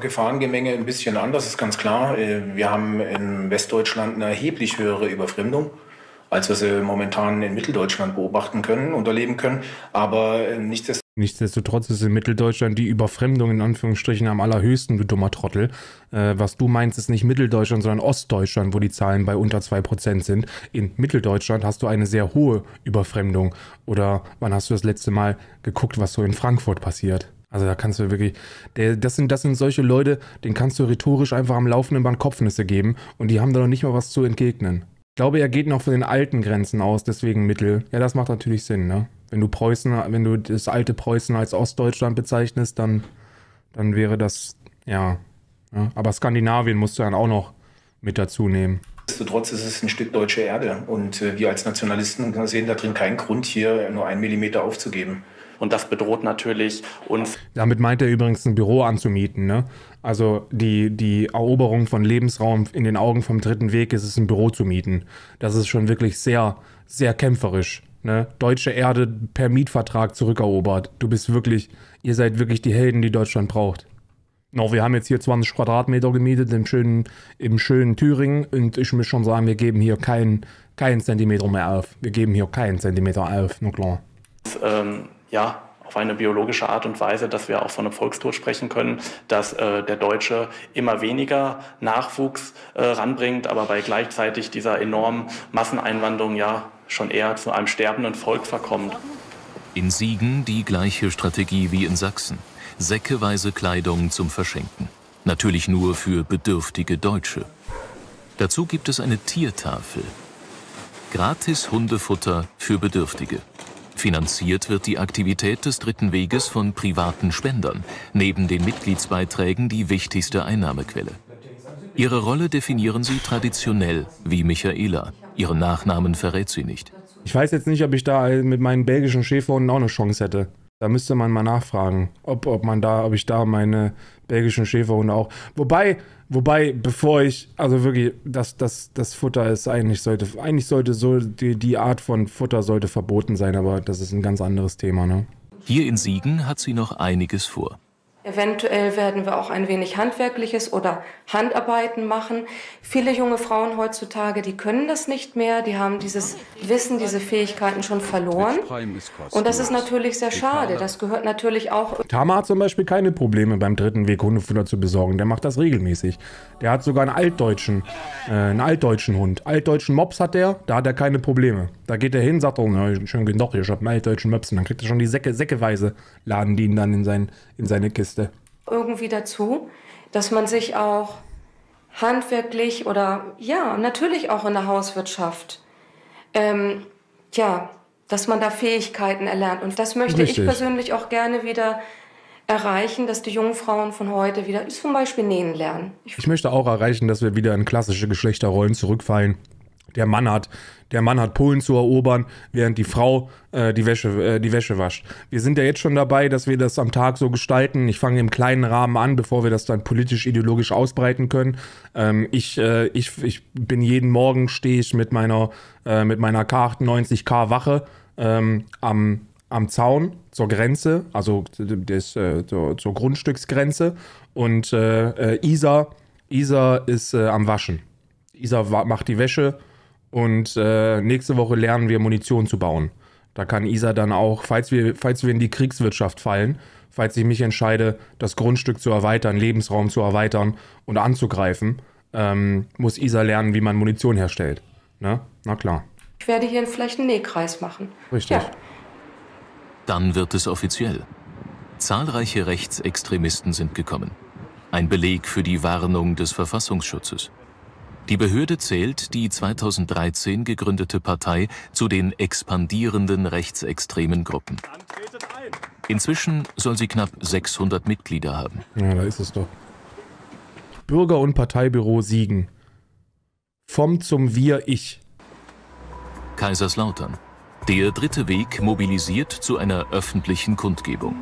Gefahrengemenge ein bisschen anders, ist ganz klar. Äh, wir haben in Westdeutschland eine erheblich höhere Überfremdung, als wir sie momentan in Mitteldeutschland beobachten können und erleben können. Aber äh, nichtsdestotrotz Nichtsdestotrotz ist in Mitteldeutschland die Überfremdung in Anführungsstrichen am allerhöchsten, du dummer Trottel. Äh, was du meinst, ist nicht Mitteldeutschland, sondern Ostdeutschland, wo die Zahlen bei unter zwei Prozent sind. In Mitteldeutschland hast du eine sehr hohe Überfremdung. Oder wann hast du das letzte Mal geguckt, was so in Frankfurt passiert? Also da kannst du wirklich, der, das, sind, das sind solche Leute, denen kannst du rhetorisch einfach am laufenden Band Kopfnüsse geben und die haben da noch nicht mal was zu entgegnen. Ich glaube, er geht noch von den alten Grenzen aus, deswegen Mittel. Ja, das macht natürlich Sinn, ne? Wenn du Preußen, wenn du das alte Preußen als Ostdeutschland bezeichnest, dann, dann wäre das, ja, ja. Aber Skandinavien musst du dann auch noch mit dazu nehmen. Nichtsdestotrotz ist es ein Stück deutsche Erde und wir als Nationalisten sehen da drin keinen Grund, hier nur einen Millimeter aufzugeben. Und das bedroht natürlich uns. Damit meint er übrigens ein Büro anzumieten, ne? Also die, die Eroberung von Lebensraum in den Augen vom dritten Weg ist es, ein Büro zu mieten. Das ist schon wirklich sehr, sehr kämpferisch. Ne? Deutsche Erde per Mietvertrag zurückerobert. Du bist wirklich, ihr seid wirklich die Helden, die Deutschland braucht. No, wir haben jetzt hier zwanzig Quadratmeter gemietet im schönen, im schönen Thüringen und ich muss schon sagen, wir geben hier keinen keinen Zentimeter mehr auf. Wir geben hier keinen Zentimeter auf, na klar. Ähm, ja, auf eine biologische Art und Weise, dass wir auch von einem Volkstod sprechen können, dass äh, der Deutsche immer weniger Nachwuchs äh, ranbringt, aber bei gleichzeitig dieser enormen Masseneinwanderung ja schon eher zu einem sterbenden Volk verkommt. In Siegen die gleiche Strategie wie in Sachsen. Säckeweise Kleidung zum Verschenken. Natürlich nur für bedürftige Deutsche. Dazu gibt es eine Tiertafel. Gratis Hundefutter für Bedürftige. Finanziert wird die Aktivität des dritten Weges von privaten Spendern, neben den Mitgliedsbeiträgen die wichtigste Einnahmequelle. Ihre Rolle definieren sie traditionell, wie Michaela. Ihren Nachnamen verrät sie nicht. Ich weiß jetzt nicht, ob ich da mit meinen belgischen Schäferhunden auch eine Chance hätte. Da müsste man mal nachfragen, ob, ob man da, ob ich da meine belgischen Schäferhunde auch. Wobei, wobei, bevor ich, also wirklich, das, das, das Futter ist eigentlich sollte, eigentlich sollte so die, die Art von Futter sollte verboten sein, aber das ist ein ganz anderes Thema, ne? Hier in Siegen hat sie noch einiges vor. Eventuell werden wir auch ein wenig Handwerkliches oder Handarbeiten machen. Viele junge Frauen heutzutage, die können das nicht mehr. Die haben dieses Wissen, diese Fähigkeiten schon verloren. Und das ist natürlich sehr schade. Das gehört natürlich auch... Tama hat zum Beispiel keine Probleme beim dritten Weg Hundefutter zu besorgen. Der macht das regelmäßig. Der hat sogar einen altdeutschen, äh, einen altdeutschen Hund. Altdeutschen Mops hat der, da hat er keine Probleme. Da geht er hin, sagt er, oh, schön genug, ich habe einen altdeutschen Möpsen. Dann kriegt er schon die Säcke, säckeweise, laden die ihn dann in, sein, in seine Kiste. Irgendwie dazu, dass man sich auch handwerklich oder ja, natürlich auch in der Hauswirtschaft, ähm, ja, dass man da Fähigkeiten erlernt. Und das möchte Richtig. ich persönlich auch gerne wieder erreichen, dass die jungen Frauen von heute wieder zum Beispiel nähen lernen. Ich, ich möchte auch erreichen, dass wir wieder in klassische Geschlechterrollen zurückfallen. Der Mann hat, der Mann hat Polen zu erobern, während die Frau äh, die Wäsche, äh, die Wäsche wascht. Wir sind ja jetzt schon dabei, dass wir das am Tag so gestalten. Ich fange im kleinen Rahmen an, bevor wir das dann politisch, ideologisch ausbreiten können. Ähm, ich, äh, ich, ich bin jeden Morgen, stehe ich mit meiner, äh, mit meiner K achtundneunzig K Wache ähm, am, am Zaun zur Grenze, also des, äh, zur, zur Grundstücksgrenze. Und äh, äh, Isa, Isa ist äh, am Waschen. Isa macht die Wäsche. Und äh, nächste Woche lernen wir, Munition zu bauen. Da kann I S A dann auch, falls wir, falls wir in die Kriegswirtschaft fallen, falls ich mich entscheide, das Grundstück zu erweitern, Lebensraum zu erweitern und anzugreifen, ähm, muss I S A lernen, wie man Munition herstellt. Ne? Na klar. Ich werde hier vielleicht einen Nähkreis machen. Richtig. Ja. Dann wird es offiziell. Zahlreiche Rechtsextremisten sind gekommen. Ein Beleg für die Warnung des Verfassungsschutzes. Die Behörde zählt die zweitausenddreizehn gegründete Partei zu den expandierenden rechtsextremen Gruppen. Inzwischen soll sie knapp sechshundert Mitglieder haben. Ja, da ist es doch. Bürger- und Parteibüro Siegen. Vom zum Wir-Ich. Kaiserslautern. Der dritte Weg mobilisiert zu einer öffentlichen Kundgebung.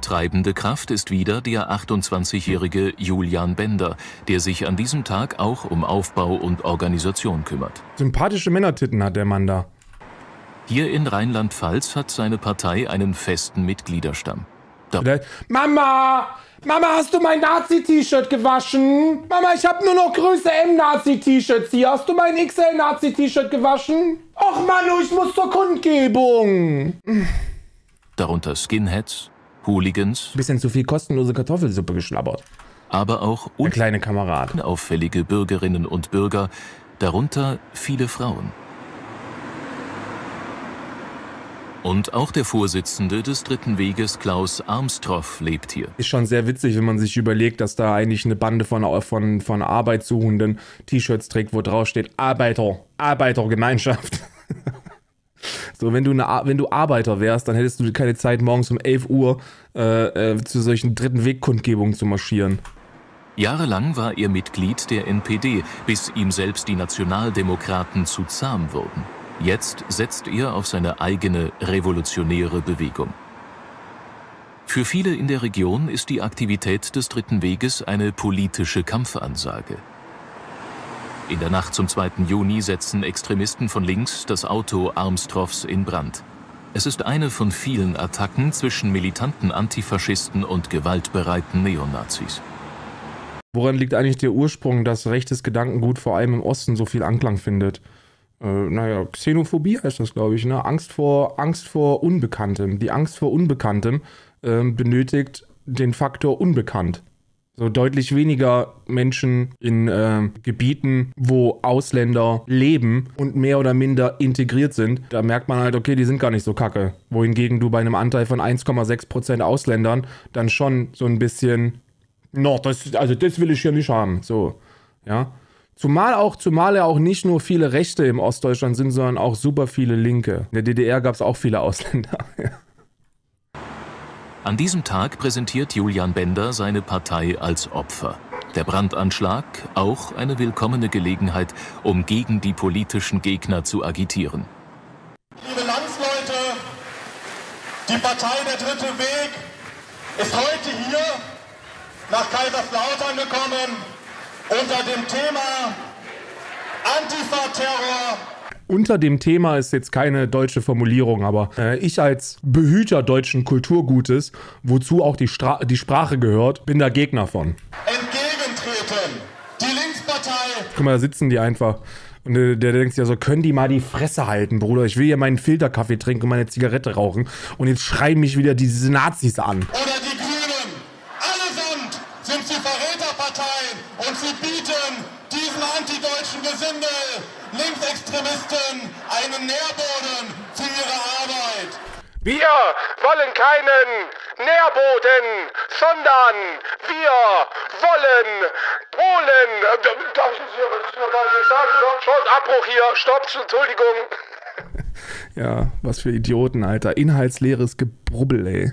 Treibende Kraft ist wieder der achtundzwanzigjährige Julian Bender, der sich an diesem Tag auch um Aufbau und Organisation kümmert. Sympathische Männertitten hat der Mann da. Hier in Rheinland-Pfalz hat seine Partei einen festen Mitgliederstamm. Da Mama! Mama, hast du mein Nazi-T-Shirt gewaschen? Mama, ich habe nur noch Größe M Nazi-T-Shirts hier. Hast du mein X L Nazi-T-Shirt gewaschen? Och Manu, ich muss zur Kundgebung. Darunter Skinheads, Hooligans. Bisschen zu viel kostenlose Kartoffelsuppe geschlabbert. Aber auch un- kleine Kamerad. Unauffällige Bürgerinnen und Bürger, darunter viele Frauen. Und auch der Vorsitzende des Dritten Weges, Klaus Armstroff, lebt hier. Ist schon sehr witzig, wenn man sich überlegt, dass da eigentlich eine Bande von, von, von Arbeitssuchenden T-Shirts trägt, wo drauf steht Arbeiter, Arbeitergemeinschaft. So, wenn du, eine, wenn du Arbeiter wärst, dann hättest du keine Zeit, morgens um elf Uhr äh, äh, zu solchen Dritten Weg-Kundgebungen zu marschieren. Jahrelang war er Mitglied der N P D, bis ihm selbst die Nationaldemokraten zu zahm wurden. Jetzt setzt er auf seine eigene revolutionäre Bewegung. Für viele in der Region ist die Aktivität des Dritten Weges eine politische Kampfansage. In der Nacht zum zweiten Juni setzen Extremisten von links das Auto Armstroffs in Brand. Es ist eine von vielen Attacken zwischen militanten Antifaschisten und gewaltbereiten Neonazis. Woran liegt eigentlich der Ursprung, dass rechtes Gedankengut vor allem im Osten so viel Anklang findet? Äh, naja, Xenophobie heißt das, glaube ich, ne? Angst vor, Angst vor Unbekanntem. Die Angst vor Unbekanntem äh, benötigt den Faktor Unbekannt. So deutlich weniger Menschen in äh, Gebieten, wo Ausländer leben und mehr oder minder integriert sind. Da merkt man halt, okay, die sind gar nicht so kacke. Wohingegen du bei einem Anteil von eins Komma sechs Prozent Ausländern dann schon so ein bisschen, no, das, also das will ich hier nicht haben. So, ja. Zumal auch, zumal ja auch nicht nur viele Rechte im Ostdeutschland sind, sondern auch super viele Linke. In der D D R gab es auch viele Ausländer. An diesem Tag präsentiert Julian Bender seine Partei als Opfer. Der Brandanschlag auch eine willkommene Gelegenheit, um gegen die politischen Gegner zu agitieren. Liebe Landsleute, die Partei Der dritte Weg ist heute hier nach Kaiserslautern gekommen. Unter dem Thema Antifa-Terror. Unter dem Thema ist jetzt keine deutsche Formulierung, aber äh, ich als Behüter deutschen Kulturgutes, wozu auch die, Stra die Sprache gehört, bin da Gegner von. Entgegentreten. Die Linkspartei. Guck mal, da sitzen die einfach. Und der, der denkt sich ja so, können die mal die Fresse halten, Bruder? Ich will hier meinen Filterkaffee trinken und meine Zigarette rauchen. Und jetzt schreien mich wieder diese Nazis an. Oder die Grünen. Allesamt sind sie Verräterparteien. Und sie bieten diesem antideutschen Gesindel, Linksextremisten, einen Nährboden für ihre Arbeit. Wir wollen keinen Nährboden, sondern wir wollen Polen. Stopp, Abbruch hier, Stopp, Entschuldigung. Ja, was für Idioten, Alter. Inhaltsleeres Gebrubbel, ey.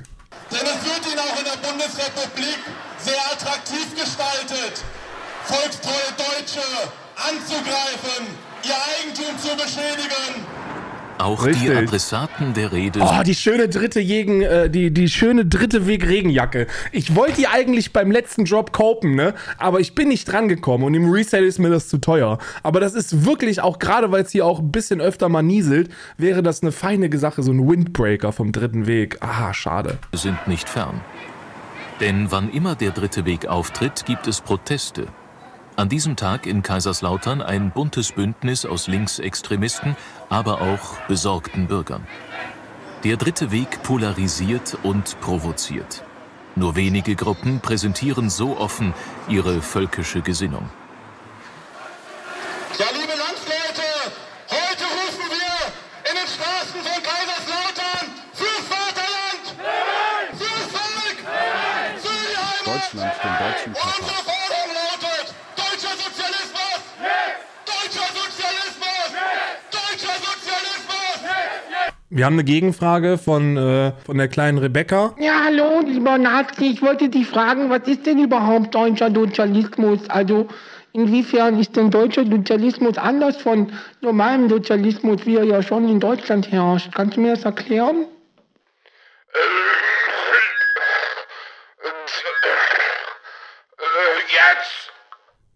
Denn es wird ihnen auch in der Bundesrepublik sehr attraktiv gestaltet, volkstreue Deutsche anzugreifen, ihr Eigentum zu beschädigen. Auch richtig. Die Adressaten der Rede. Oh, die schöne dritte Jegen, äh, die, die schöne dritte Weg Regenjacke. Ich wollte die eigentlich beim letzten Drop kaufen, ne? Aber ich bin nicht dran gekommen und im Resale ist mir das zu teuer. Aber das ist wirklich auch, gerade weil es hier auch ein bisschen öfter mal nieselt, wäre das eine feine Sache, so ein Windbreaker vom dritten Weg. Ah, schade. Sind nicht fern. Denn wann immer der dritte Weg auftritt, gibt es Proteste. An diesem Tag in Kaiserslautern ein buntes Bündnis aus Linksextremisten, aber auch besorgten Bürgern. Der dritte Weg polarisiert und provoziert. Nur wenige Gruppen präsentieren so offen ihre völkische Gesinnung. Ja, liebe Landsleute, heute rufen wir in den Straßen von Kaiserslautern fürs Vaterland, Leben! Fürs Volk, Leben! Für die Heimat, Deutschland, den deutschen Papa. Wir haben eine Gegenfrage von, äh, von der kleinen Rebecca. Ja, hallo, lieber Nazi. Ich wollte dich fragen, was ist denn überhaupt deutscher Sozialismus? Also inwiefern ist denn deutscher Sozialismus anders von normalem Sozialismus, wie er ja schon in Deutschland herrscht? Kannst du mir das erklären? Jetzt!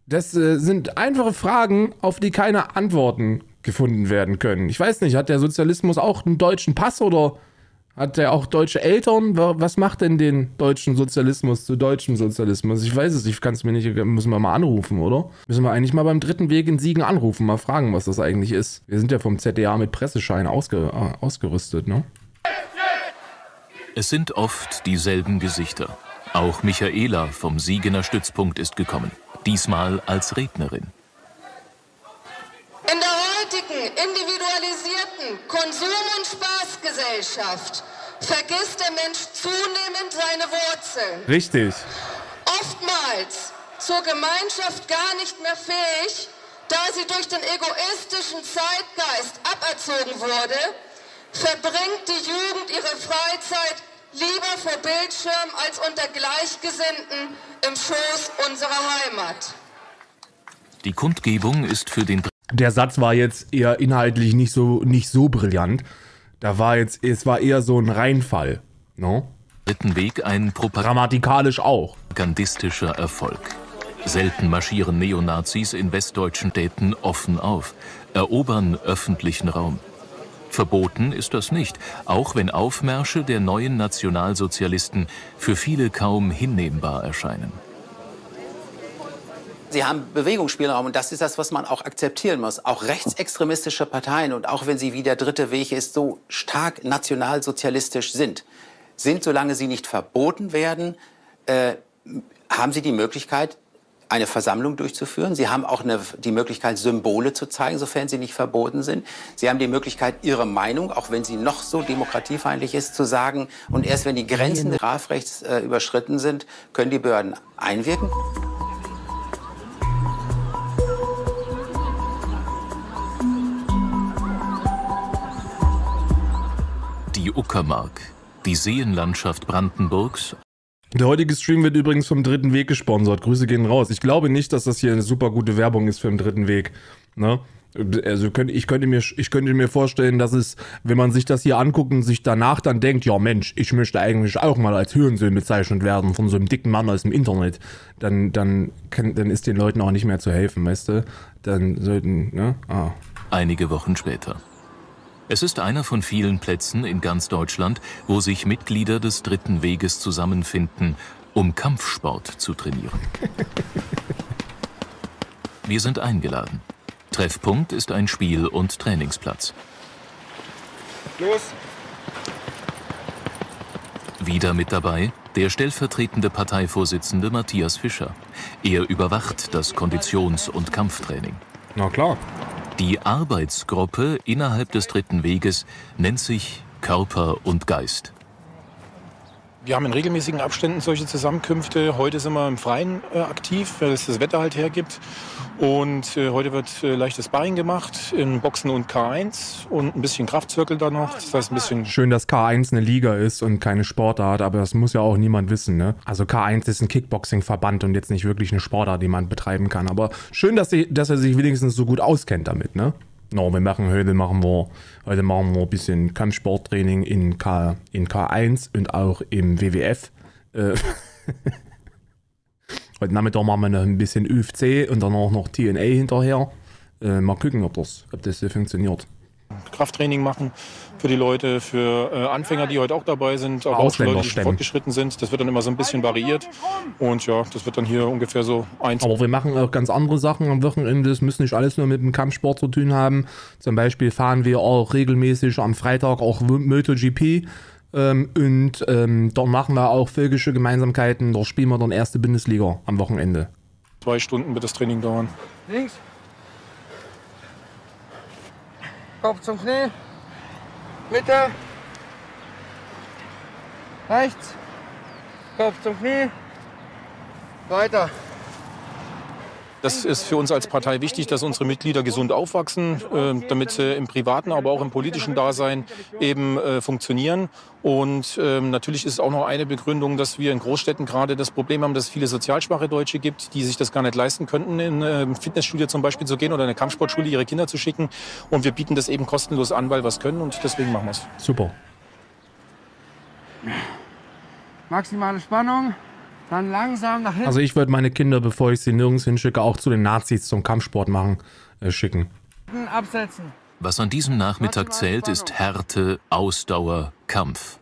Das äh, sind einfache Fragen, auf die keine Antworten gefunden werden können. Ich weiß nicht, hat der Sozialismus auch einen deutschen Pass oder hat er auch deutsche Eltern? Was macht denn den deutschen Sozialismus zu deutschem Sozialismus? Ich weiß es, ich kann es mir nicht, müssen wir mal anrufen, oder? Müssen wir eigentlich mal beim dritten Weg in Siegen anrufen, mal fragen, was das eigentlich ist. Wir sind ja vom Z D A mit Presseschein ausge, äh, ausgerüstet, ne? Es sind oft dieselben Gesichter. Auch Michaela vom Siegener Stützpunkt ist gekommen, diesmal als Rednerin. In der heutigen individualisierten Konsum- und Spaßgesellschaft vergisst der Mensch zunehmend seine Wurzeln. Richtig. Oftmals zur Gemeinschaft gar nicht mehr fähig, da sie durch den egoistischen Zeitgeist aberzogen wurde, verbringt die Jugend ihre Freizeit lieber vor Bildschirm als unter Gleichgesinnten im Schoß unserer Heimat. Die Kundgebung ist für den... Der Satz war jetzt eher inhaltlich nicht so, nicht so brillant. Da war jetzt, es war eher so ein Reinfall. No? Dritten Weg ein grammatikalisch auch. Propagandistischer Erfolg. Selten marschieren Neonazis in westdeutschen Städten offen auf, erobern öffentlichen Raum. Verboten ist das nicht, auch wenn Aufmärsche der neuen Nationalsozialisten für viele kaum hinnehmbar erscheinen. Sie haben Bewegungsspielraum und das ist das, was man auch akzeptieren muss. Auch rechtsextremistische Parteien und auch wenn sie wie der dritte Weg ist, so stark nationalsozialistisch sind, sind, solange sie nicht verboten werden, äh, haben sie die Möglichkeit, eine Versammlung durchzuführen. Sie haben auch eine, die Möglichkeit, Symbole zu zeigen, sofern sie nicht verboten sind. Sie haben die Möglichkeit, ihre Meinung, auch wenn sie noch so demokratiefeindlich ist, zu sagen. Und erst wenn die Grenzen des Strafrechts äh, überschritten sind, können die Behörden einwirken. Die Uckermark, die Seenlandschaft Brandenburgs. Der heutige Stream wird übrigens vom dritten Weg gesponsert. Grüße gehen raus. Ich glaube nicht, dass das hier eine super gute Werbung ist für den dritten Weg. Ne? Also ich könnte, mir, ich könnte mir vorstellen, dass es, wenn man sich das hier anguckt und sich danach dann denkt, ja Mensch, ich möchte eigentlich auch mal als Hörensohn bezeichnet werden von so einem dicken Mann aus dem Internet, dann, dann, kann, dann ist den Leuten auch nicht mehr zu helfen, weißt du? Dann sollten, ne? Ah. Einige Wochen später. Es ist einer von vielen Plätzen in ganz Deutschland, wo sich Mitglieder des dritten Weges zusammenfinden, um Kampfsport zu trainieren. Wir sind eingeladen. Treffpunkt ist ein Spiel- und Trainingsplatz. Los! Wieder mit dabei der stellvertretende Parteivorsitzende Matthias Fischer. Er überwacht das Konditions- und Kampftraining. Na klar. Die Arbeitsgruppe innerhalb des dritten Weges nennt sich Körper und Geist. Wir haben in regelmäßigen Abständen solche Zusammenkünfte. Heute sind wir im Freien äh, aktiv, weil es das Wetter halt hergibt. Und äh, heute wird äh, leichtes Sparring gemacht in Boxen und K eins und ein bisschen Kraftzirkel da noch. Das heißt ein bisschen. Schön, dass K eins eine Liga ist und keine Sportart, aber das muss ja auch niemand wissen, ne? Also K eins ist ein Kickboxing-Verband und jetzt nicht wirklich eine Sportart, die man betreiben kann. Aber schön, dass, sie, dass er sich wenigstens so gut auskennt damit, ne? No, wir machen heute machen wir heute machen wir ein bisschen Kampfsporttraining in K in K eins und auch im W W F. Äh, heute Nachmittag machen wir noch ein bisschen U F C und dann auch noch T N A hinterher. Äh, mal gucken, ob das, ob das so funktioniert. Krafttraining machen für die Leute, für äh, Anfänger, die heute auch dabei sind, auch Ausländer, Leute, die fortgeschritten sind. Das wird dann immer so ein bisschen variiert. Und ja, das wird dann hier ungefähr so eins. Aber wir machen auch ganz andere Sachen am Wochenende. Das muss nicht alles nur mit dem Kampfsport zu tun haben. Zum Beispiel fahren wir auch regelmäßig am Freitag auch MotoGP. Ähm, und ähm, dort machen wir auch völkische Gemeinsamkeiten. Dort spielen wir dann erste Bundesliga am Wochenende. Zwei Stunden wird das Training dauern. Links. Kopf zum Knie. Mitte. Rechts. Kopf zum Knie. Weiter. Das ist für uns als Partei wichtig, dass unsere Mitglieder gesund aufwachsen, äh, damit sie im privaten, aber auch im politischen Dasein eben äh, funktionieren. Und äh, natürlich ist auch noch eine Begründung, dass wir in Großstädten gerade das Problem haben, dass es viele sozialschwache Deutsche gibt, die sich das gar nicht leisten könnten, in ein äh, Fitnessstudio zum Beispiel zu gehen oder in eine Kampfsportschule ihre Kinder zu schicken. Und wir bieten das eben kostenlos an, weil wir es können, und deswegen machen wir es. Super. Maximale Spannung. Dann langsam nach hinten. Also ich würde meine Kinder, bevor ich sie nirgends hinschicke, auch zu den Nazis zum Kampfsport machen, äh, schicken. Absetzen. Was an diesem Nachmittag zählt, ist Härte, Ausdauer, Kampf.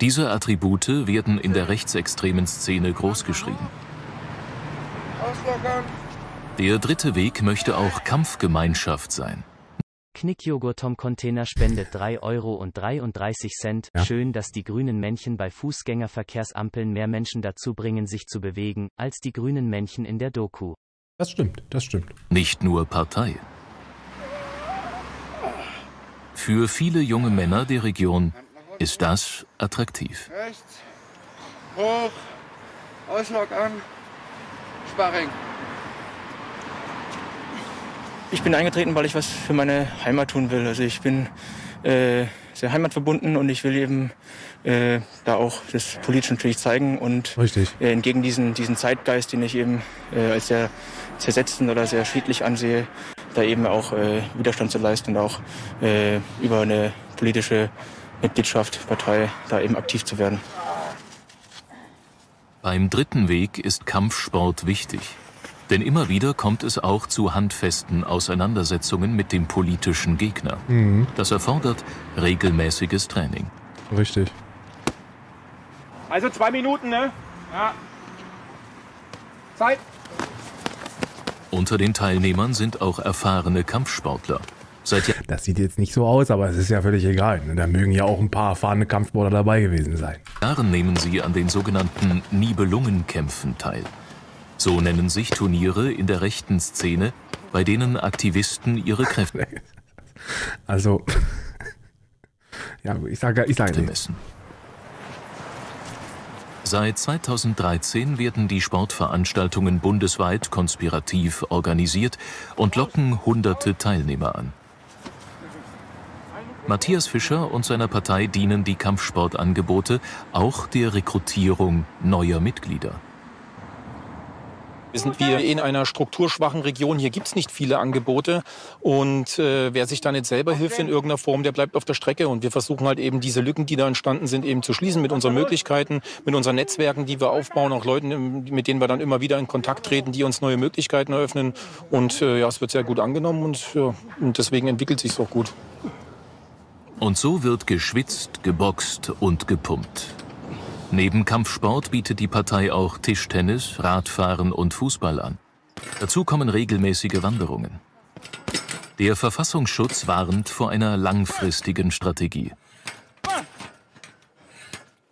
Diese Attribute werden in der rechtsextremen Szene großgeschrieben. Der dritte Weg möchte auch Kampfgemeinschaft sein. Knickjoghurt Tom Container spendet drei Euro dreiunddreißig. Ja. Schön, dass die grünen Männchen bei Fußgängerverkehrsampeln mehr Menschen dazu bringen, sich zu bewegen, als die grünen Männchen in der Doku. Das stimmt, das stimmt. Nicht nur Partei. Für viele junge Männer der Region ist das attraktiv. Rechts, hoch, Ausschlag an, Sparring. Ich bin eingetreten, weil ich was für meine Heimat tun will. Also ich bin äh, sehr heimatverbunden und ich will eben äh, da auch das politisch natürlich zeigen und äh, entgegen diesen, diesen Zeitgeist, den ich eben äh, als sehr zersetzten oder sehr schädlich ansehe, da eben auch äh, Widerstand zu leisten und auch äh, über eine politische Mitgliedschaft, Partei, da eben aktiv zu werden. Beim dritten Weg ist Kampfsport wichtig. Denn immer wieder kommt es auch zu handfesten Auseinandersetzungen mit dem politischen Gegner. Mhm. Das erfordert regelmäßiges Training. Richtig. Also zwei Minuten, ne? Ja. Zeit. Unter den Teilnehmern sind auch erfahrene Kampfsportler. Seit das sieht jetzt nicht so aus, aber es ist ja völlig egal. Da mögen ja auch ein paar erfahrene Kampfsportler dabei gewesen sein. Jahren nehmen sie an den sogenannten Nibelungenkämpfen teil. So nennen sich Turniere in der rechten Szene, bei denen Aktivisten ihre Kräfte also ja, ich sage, ich sage messen. Seit zweitausenddreizehn werden die Sportveranstaltungen bundesweit konspirativ organisiert und locken hunderte Teilnehmer an. Matthias Fischer und seiner Partei dienen die Kampfsportangebote auch der Rekrutierung neuer Mitglieder. Sind wir in einer strukturschwachen Region, hier gibt es nicht viele Angebote, und äh, wer sich da nicht selber hilft in irgendeiner Form, der bleibt auf der Strecke, und wir versuchen halt eben diese Lücken, die da entstanden sind, eben zu schließen mit unseren Möglichkeiten, mit unseren Netzwerken, die wir aufbauen, auch Leuten, mit denen wir dann immer wieder in Kontakt treten, die uns neue Möglichkeiten eröffnen, und äh, ja, es wird sehr gut angenommen, und, ja, und deswegen entwickelt sich es auch gut. Und so wird geschwitzt, geboxt und gepumpt. Neben Kampfsport bietet die Partei auch Tischtennis, Radfahren und Fußball an. Dazu kommen regelmäßige Wanderungen. Der Verfassungsschutz warnt vor einer langfristigen Strategie.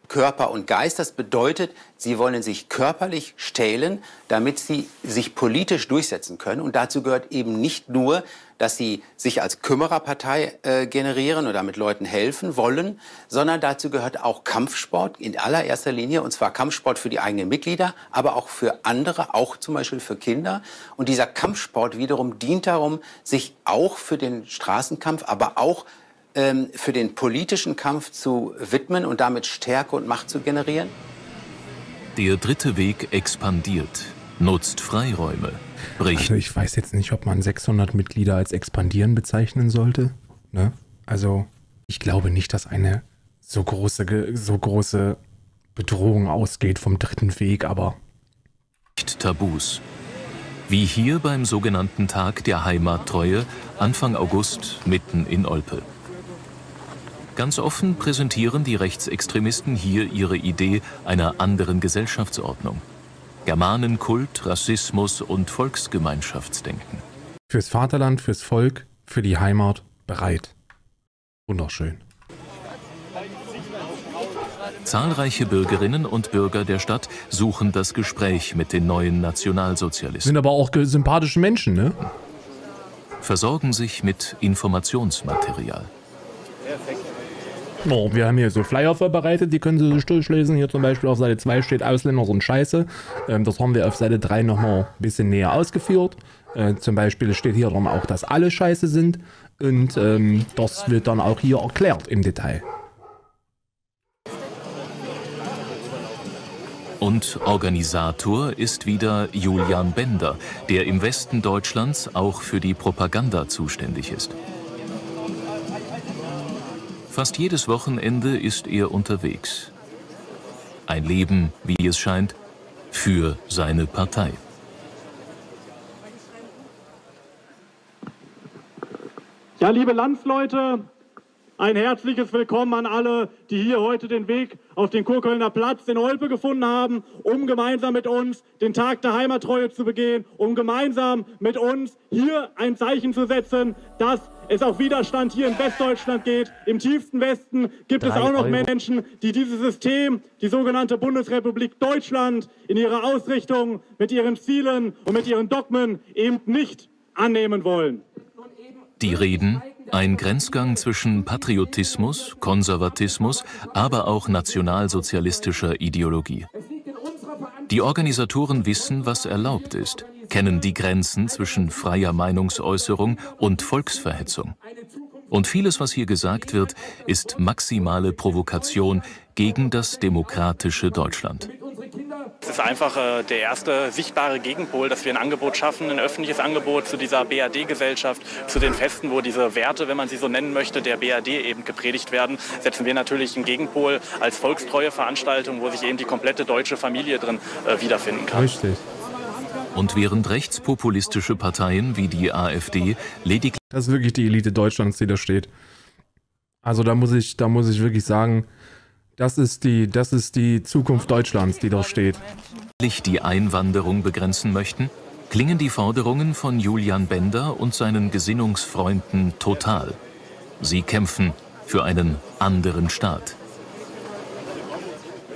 Körper und Geist, das bedeutet, sie wollen sich körperlich stählen, damit sie sich politisch durchsetzen können. Und dazu gehört eben nicht nur, dass sie sich als Kümmererpartei äh, generieren oder damit Leuten helfen wollen, sondern dazu gehört auch Kampfsport in allererster Linie, und zwar Kampfsport für die eigenen Mitglieder, aber auch für andere, auch zum Beispiel für Kinder. Und dieser Kampfsport wiederum dient darum, sich auch für den Straßenkampf, aber auch ähm, für den politischen Kampf zu widmen und damit Stärke und Macht zu generieren. Der dritte Weg expandiert, nutzt Freiräume. Also ich weiß jetzt nicht, ob man sechshundert Mitglieder als expandieren bezeichnen sollte. Ne? Also ich glaube nicht, dass eine so große, so große Bedrohung ausgeht vom dritten Weg, aber... Nicht Tabus. Wie hier beim sogenannten Tag der Heimattreue Anfang August mitten in Olpe. Ganz offen präsentieren die Rechtsextremisten hier ihre Idee einer anderen Gesellschaftsordnung. Germanenkult, Rassismus und Volksgemeinschaftsdenken. Fürs Vaterland, fürs Volk, für die Heimat bereit. Wunderschön. Zahlreiche Bürgerinnen und Bürger der Stadt suchen das Gespräch mit den neuen Nationalsozialisten. Sind aber auch sympathische Menschen, ne? Versorgen sich mit Informationsmaterial. Oh, wir haben hier so Flyer vorbereitet, die können Sie sich durchlesen. Hier zum Beispiel auf Seite zwei steht Ausländer sind scheiße. Das haben wir auf Seite drei nochmal ein bisschen näher ausgeführt. Zum Beispiel steht hier dann auch, dass alle scheiße sind. Und ähm, das wird dann auch hier erklärt im Detail. Und Organisator ist wieder Julian Bender, der im Westen Deutschlands auch für die Propaganda zuständig ist. Fast jedes Wochenende ist er unterwegs. Ein Leben, wie es scheint, für seine Partei. Ja, liebe Landsleute, ein herzliches Willkommen an alle, die hier heute den Weg auf den Kurkölner Platz in Olpe gefunden haben, um gemeinsam mit uns den Tag der Heimattreue zu begehen, um gemeinsam mit uns hier ein Zeichen zu setzen, dass es auf Widerstand hier in Westdeutschland geht. Im tiefsten Westen gibt es auch noch Menschen, die dieses System, die sogenannte Bundesrepublik Deutschland, in ihrer Ausrichtung, mit ihren Zielen und mit ihren Dogmen eben nicht annehmen wollen. Die Reden, ein Grenzgang zwischen Patriotismus, Konservatismus, aber auch nationalsozialistischer Ideologie. Die Organisatoren wissen, was erlaubt ist, kennen die Grenzen zwischen freier Meinungsäußerung und Volksverhetzung. Und vieles, was hier gesagt wird, ist maximale Provokation gegen das demokratische Deutschland. Es ist einfach äh, der erste sichtbare Gegenpol, dass wir ein Angebot schaffen, ein öffentliches Angebot zu dieser B R D-Gesellschaft, zu den Festen, wo diese Werte, wenn man sie so nennen möchte, der B R D eben gepredigt werden. Setzen wir natürlich einen Gegenpol als volkstreue Veranstaltung, wo sich eben die komplette deutsche Familie drin äh, wiederfinden kann. Richtig. Und während rechtspopulistische Parteien wie die AfD lediglich... Das ist wirklich die Elite Deutschlands, die da steht. Also da muss ich, da muss ich wirklich sagen... Das ist die, das ist die Zukunft Deutschlands, die da steht. Wenn sie die Einwanderung begrenzen möchten, klingen die Forderungen von Julian Bender und seinen Gesinnungsfreunden total. Sie kämpfen für einen anderen Staat.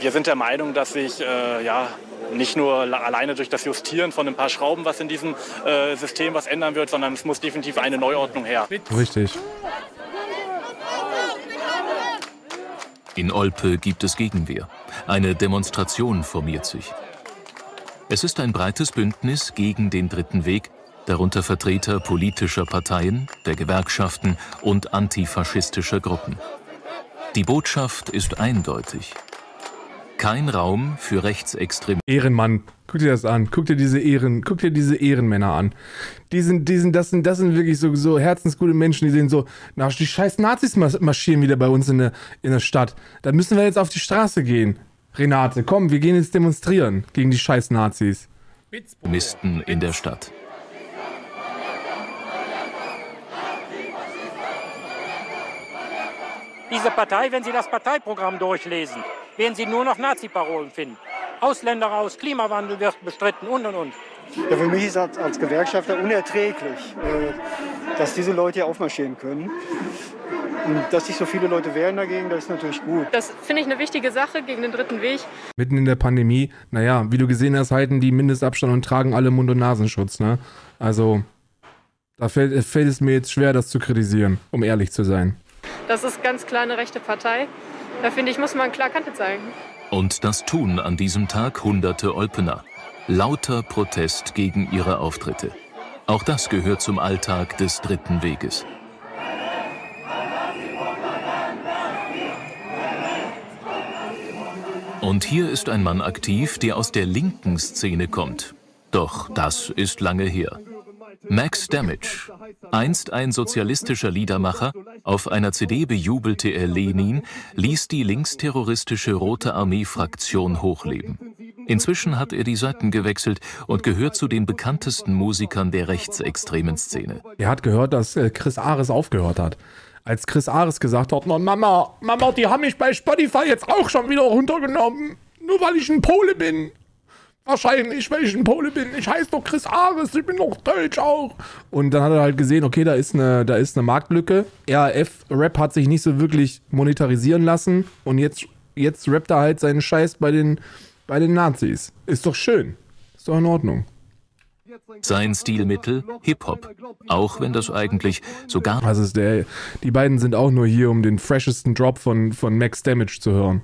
Wir sind der Meinung, dass sich äh, ja, nicht nur alleine durch das Justieren von ein paar Schrauben, was in diesem äh, System was ändern wird, sondern es muss definitiv eine Neuordnung her. Richtig. In Olpe gibt es Gegenwehr. Eine Demonstration formiert sich. Es ist ein breites Bündnis gegen den dritten Weg, darunter Vertreter politischer Parteien, der Gewerkschaften und antifaschistischer Gruppen. Die Botschaft ist eindeutig. Kein Raum für Rechtsextremisten. Ehrenmann, guck dir das an. Guck dir diese Ehren, guck dir diese Ehrenmänner an. Die sind, die sind, das sind, das sind wirklich so, so herzensgute Menschen, die sehen so, na, die scheiß Nazis marschieren wieder bei uns in der, in der Stadt. Da müssen wir jetzt auf die Straße gehen. Renate, komm, wir gehen jetzt demonstrieren gegen die scheiß Nazis. Misten in der Stadt. Diese Partei, wenn Sie das Parteiprogramm durchlesen, werden Sie nur noch Nazi-Parolen finden. Ausländer raus, Klimawandel wird bestritten und und und. Ja, für mich ist das als Gewerkschafter unerträglich, dass diese Leute hier aufmarschieren können. Und dass sich so viele Leute wehren dagegen, das ist natürlich gut. Das finde ich eine wichtige Sache gegen den dritten Weg. Mitten in der Pandemie, naja, wie du gesehen hast, halten die Mindestabstand und tragen alle Mund- und Nasenschutz. Ne? Also da fällt, fällt es mir jetzt schwer, das zu kritisieren, um ehrlich zu sein. Das ist ganz klar eine rechte Partei. Da finde ich, muss man klar Kante zeigen. Und das tun an diesem Tag hunderte Olpener. Lauter Protest gegen ihre Auftritte. Auch das gehört zum Alltag des dritten Weges. Und hier ist ein Mann aktiv, der aus der linken Szene kommt. Doch das ist lange her. Max Damage, einst ein sozialistischer Liedermacher, auf einer C D bejubelte er Lenin, ließ die linksterroristische Rote Armee Fraktion hochleben. Inzwischen hat er die Seiten gewechselt und gehört zu den bekanntesten Musikern der rechtsextremen Szene. Er hat gehört, dass Chris Ares aufgehört hat. als Chris Ares gesagt hat, na Mama, Mama, die haben mich bei Spotify jetzt auch schon wieder runtergenommen, nur weil ich ein Pole bin. Wahrscheinlich, weil ich ein Pole bin. Ich heiße doch Chris Ares, ich bin doch deutsch auch. Und dann hat er halt gesehen, okay, da ist eine, da ist eine Marktlücke. R A F-Rap hat sich nicht so wirklich monetarisieren lassen. Und jetzt, jetzt rappt er halt seinen Scheiß bei den, bei den Nazis. Ist doch schön. Ist doch in Ordnung. Sein Stilmittel Hip-Hop, auch wenn das eigentlich sogar... Was ist der? Die beiden sind auch nur hier, um den freshesten Drop von, von Max Damage zu hören.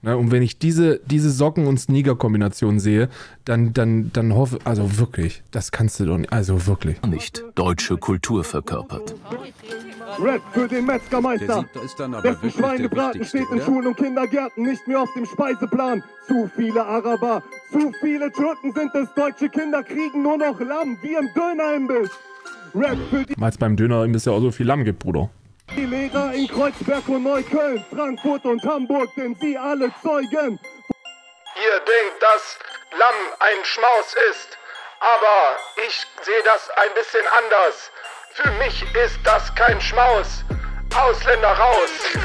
Ne? Und wenn ich diese, diese Socken- und Sneaker-Kombination sehe, dann, dann, dann hoffe ich, also wirklich, das kannst du doch nicht, also wirklich. ...nicht deutsche Kultur verkörpert. Rap für den Metzgermeister. Dessen Schweinebraten steht in Schulen und Kindergärten nicht mehr auf dem Speiseplan. Zu viele Araber, zu viele Türken sind es. Deutsche Kinder kriegen nur noch Lamm, wie im Dönerimbiss. Rap für die... Weil es beim Dönerimbiss ja auch so viel Lamm gibt, Bruder. Die Lehrer in Kreuzberg und Neukölln, Frankfurt und Hamburg, denn sie alle Zeugen. Ihr denkt, dass Lamm ein Schmaus ist, aber ich sehe das ein bisschen anders. Für mich ist das kein Schmaus. Ausländer raus.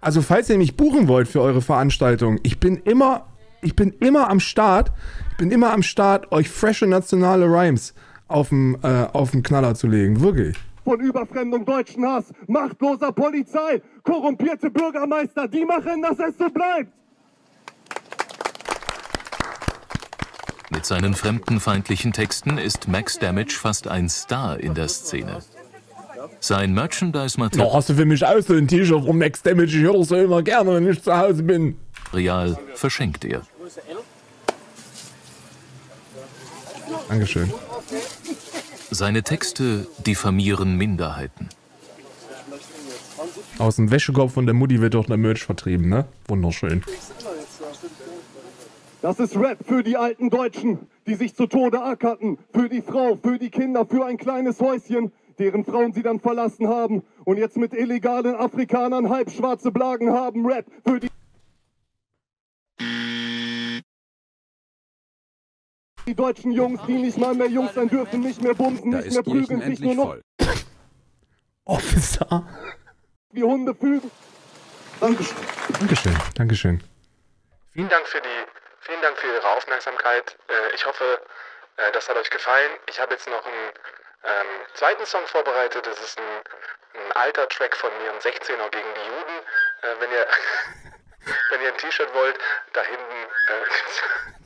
Also falls ihr mich buchen wollt für eure Veranstaltung, ich bin immer, ich bin immer am Start, ich bin immer am Start, euch frische nationale Rhymes auf dem äh, auf dem Knaller zu legen, wirklich. Von Überfremdung, deutschen Hass, machtloser Polizei, korrumpierte Bürgermeister, die machen, dass es so bleibt. Mit seinen fremdenfeindlichen Texten ist Max Damage fast ein Star in der Szene. Sein Merchandise-Material... Noch hast du für mich auch so ein T-Shirt von Max Damage, ich höre so immer gerne, wenn ich zu Hause bin. Real verschenkt er. Dankeschön. Seine Texte diffamieren Minderheiten. Aus dem Wäschekorb von der Mutti wird doch der Merch vertrieben, ne? Wunderschön. Das ist Rap für die alten Deutschen, die sich zu Tode ackerten, für die Frau, für die Kinder, für ein kleines Häuschen, deren Frauen sie dann verlassen haben und jetzt mit illegalen Afrikanern halbschwarze Blagen haben. Rap für die, die deutschen Jungs, die nicht mal mehr Jungs sein dürfen, nicht mehr bumsen, nicht mehr prügeln, sich nur noch... Officer. ...wie Hunde fügen. Dankeschön. Dankeschön, Dankeschön. Vielen Dank für die... Vielen Dank für Ihre Aufmerksamkeit. Ich hoffe, das hat euch gefallen. Ich habe jetzt noch einen ähm, zweiten Song vorbereitet. Das ist ein, ein alter Track von mir, ein sechzehner gegen die Juden. Äh, wenn ihr, wenn ihr ein T-Shirt wollt, da hinten äh,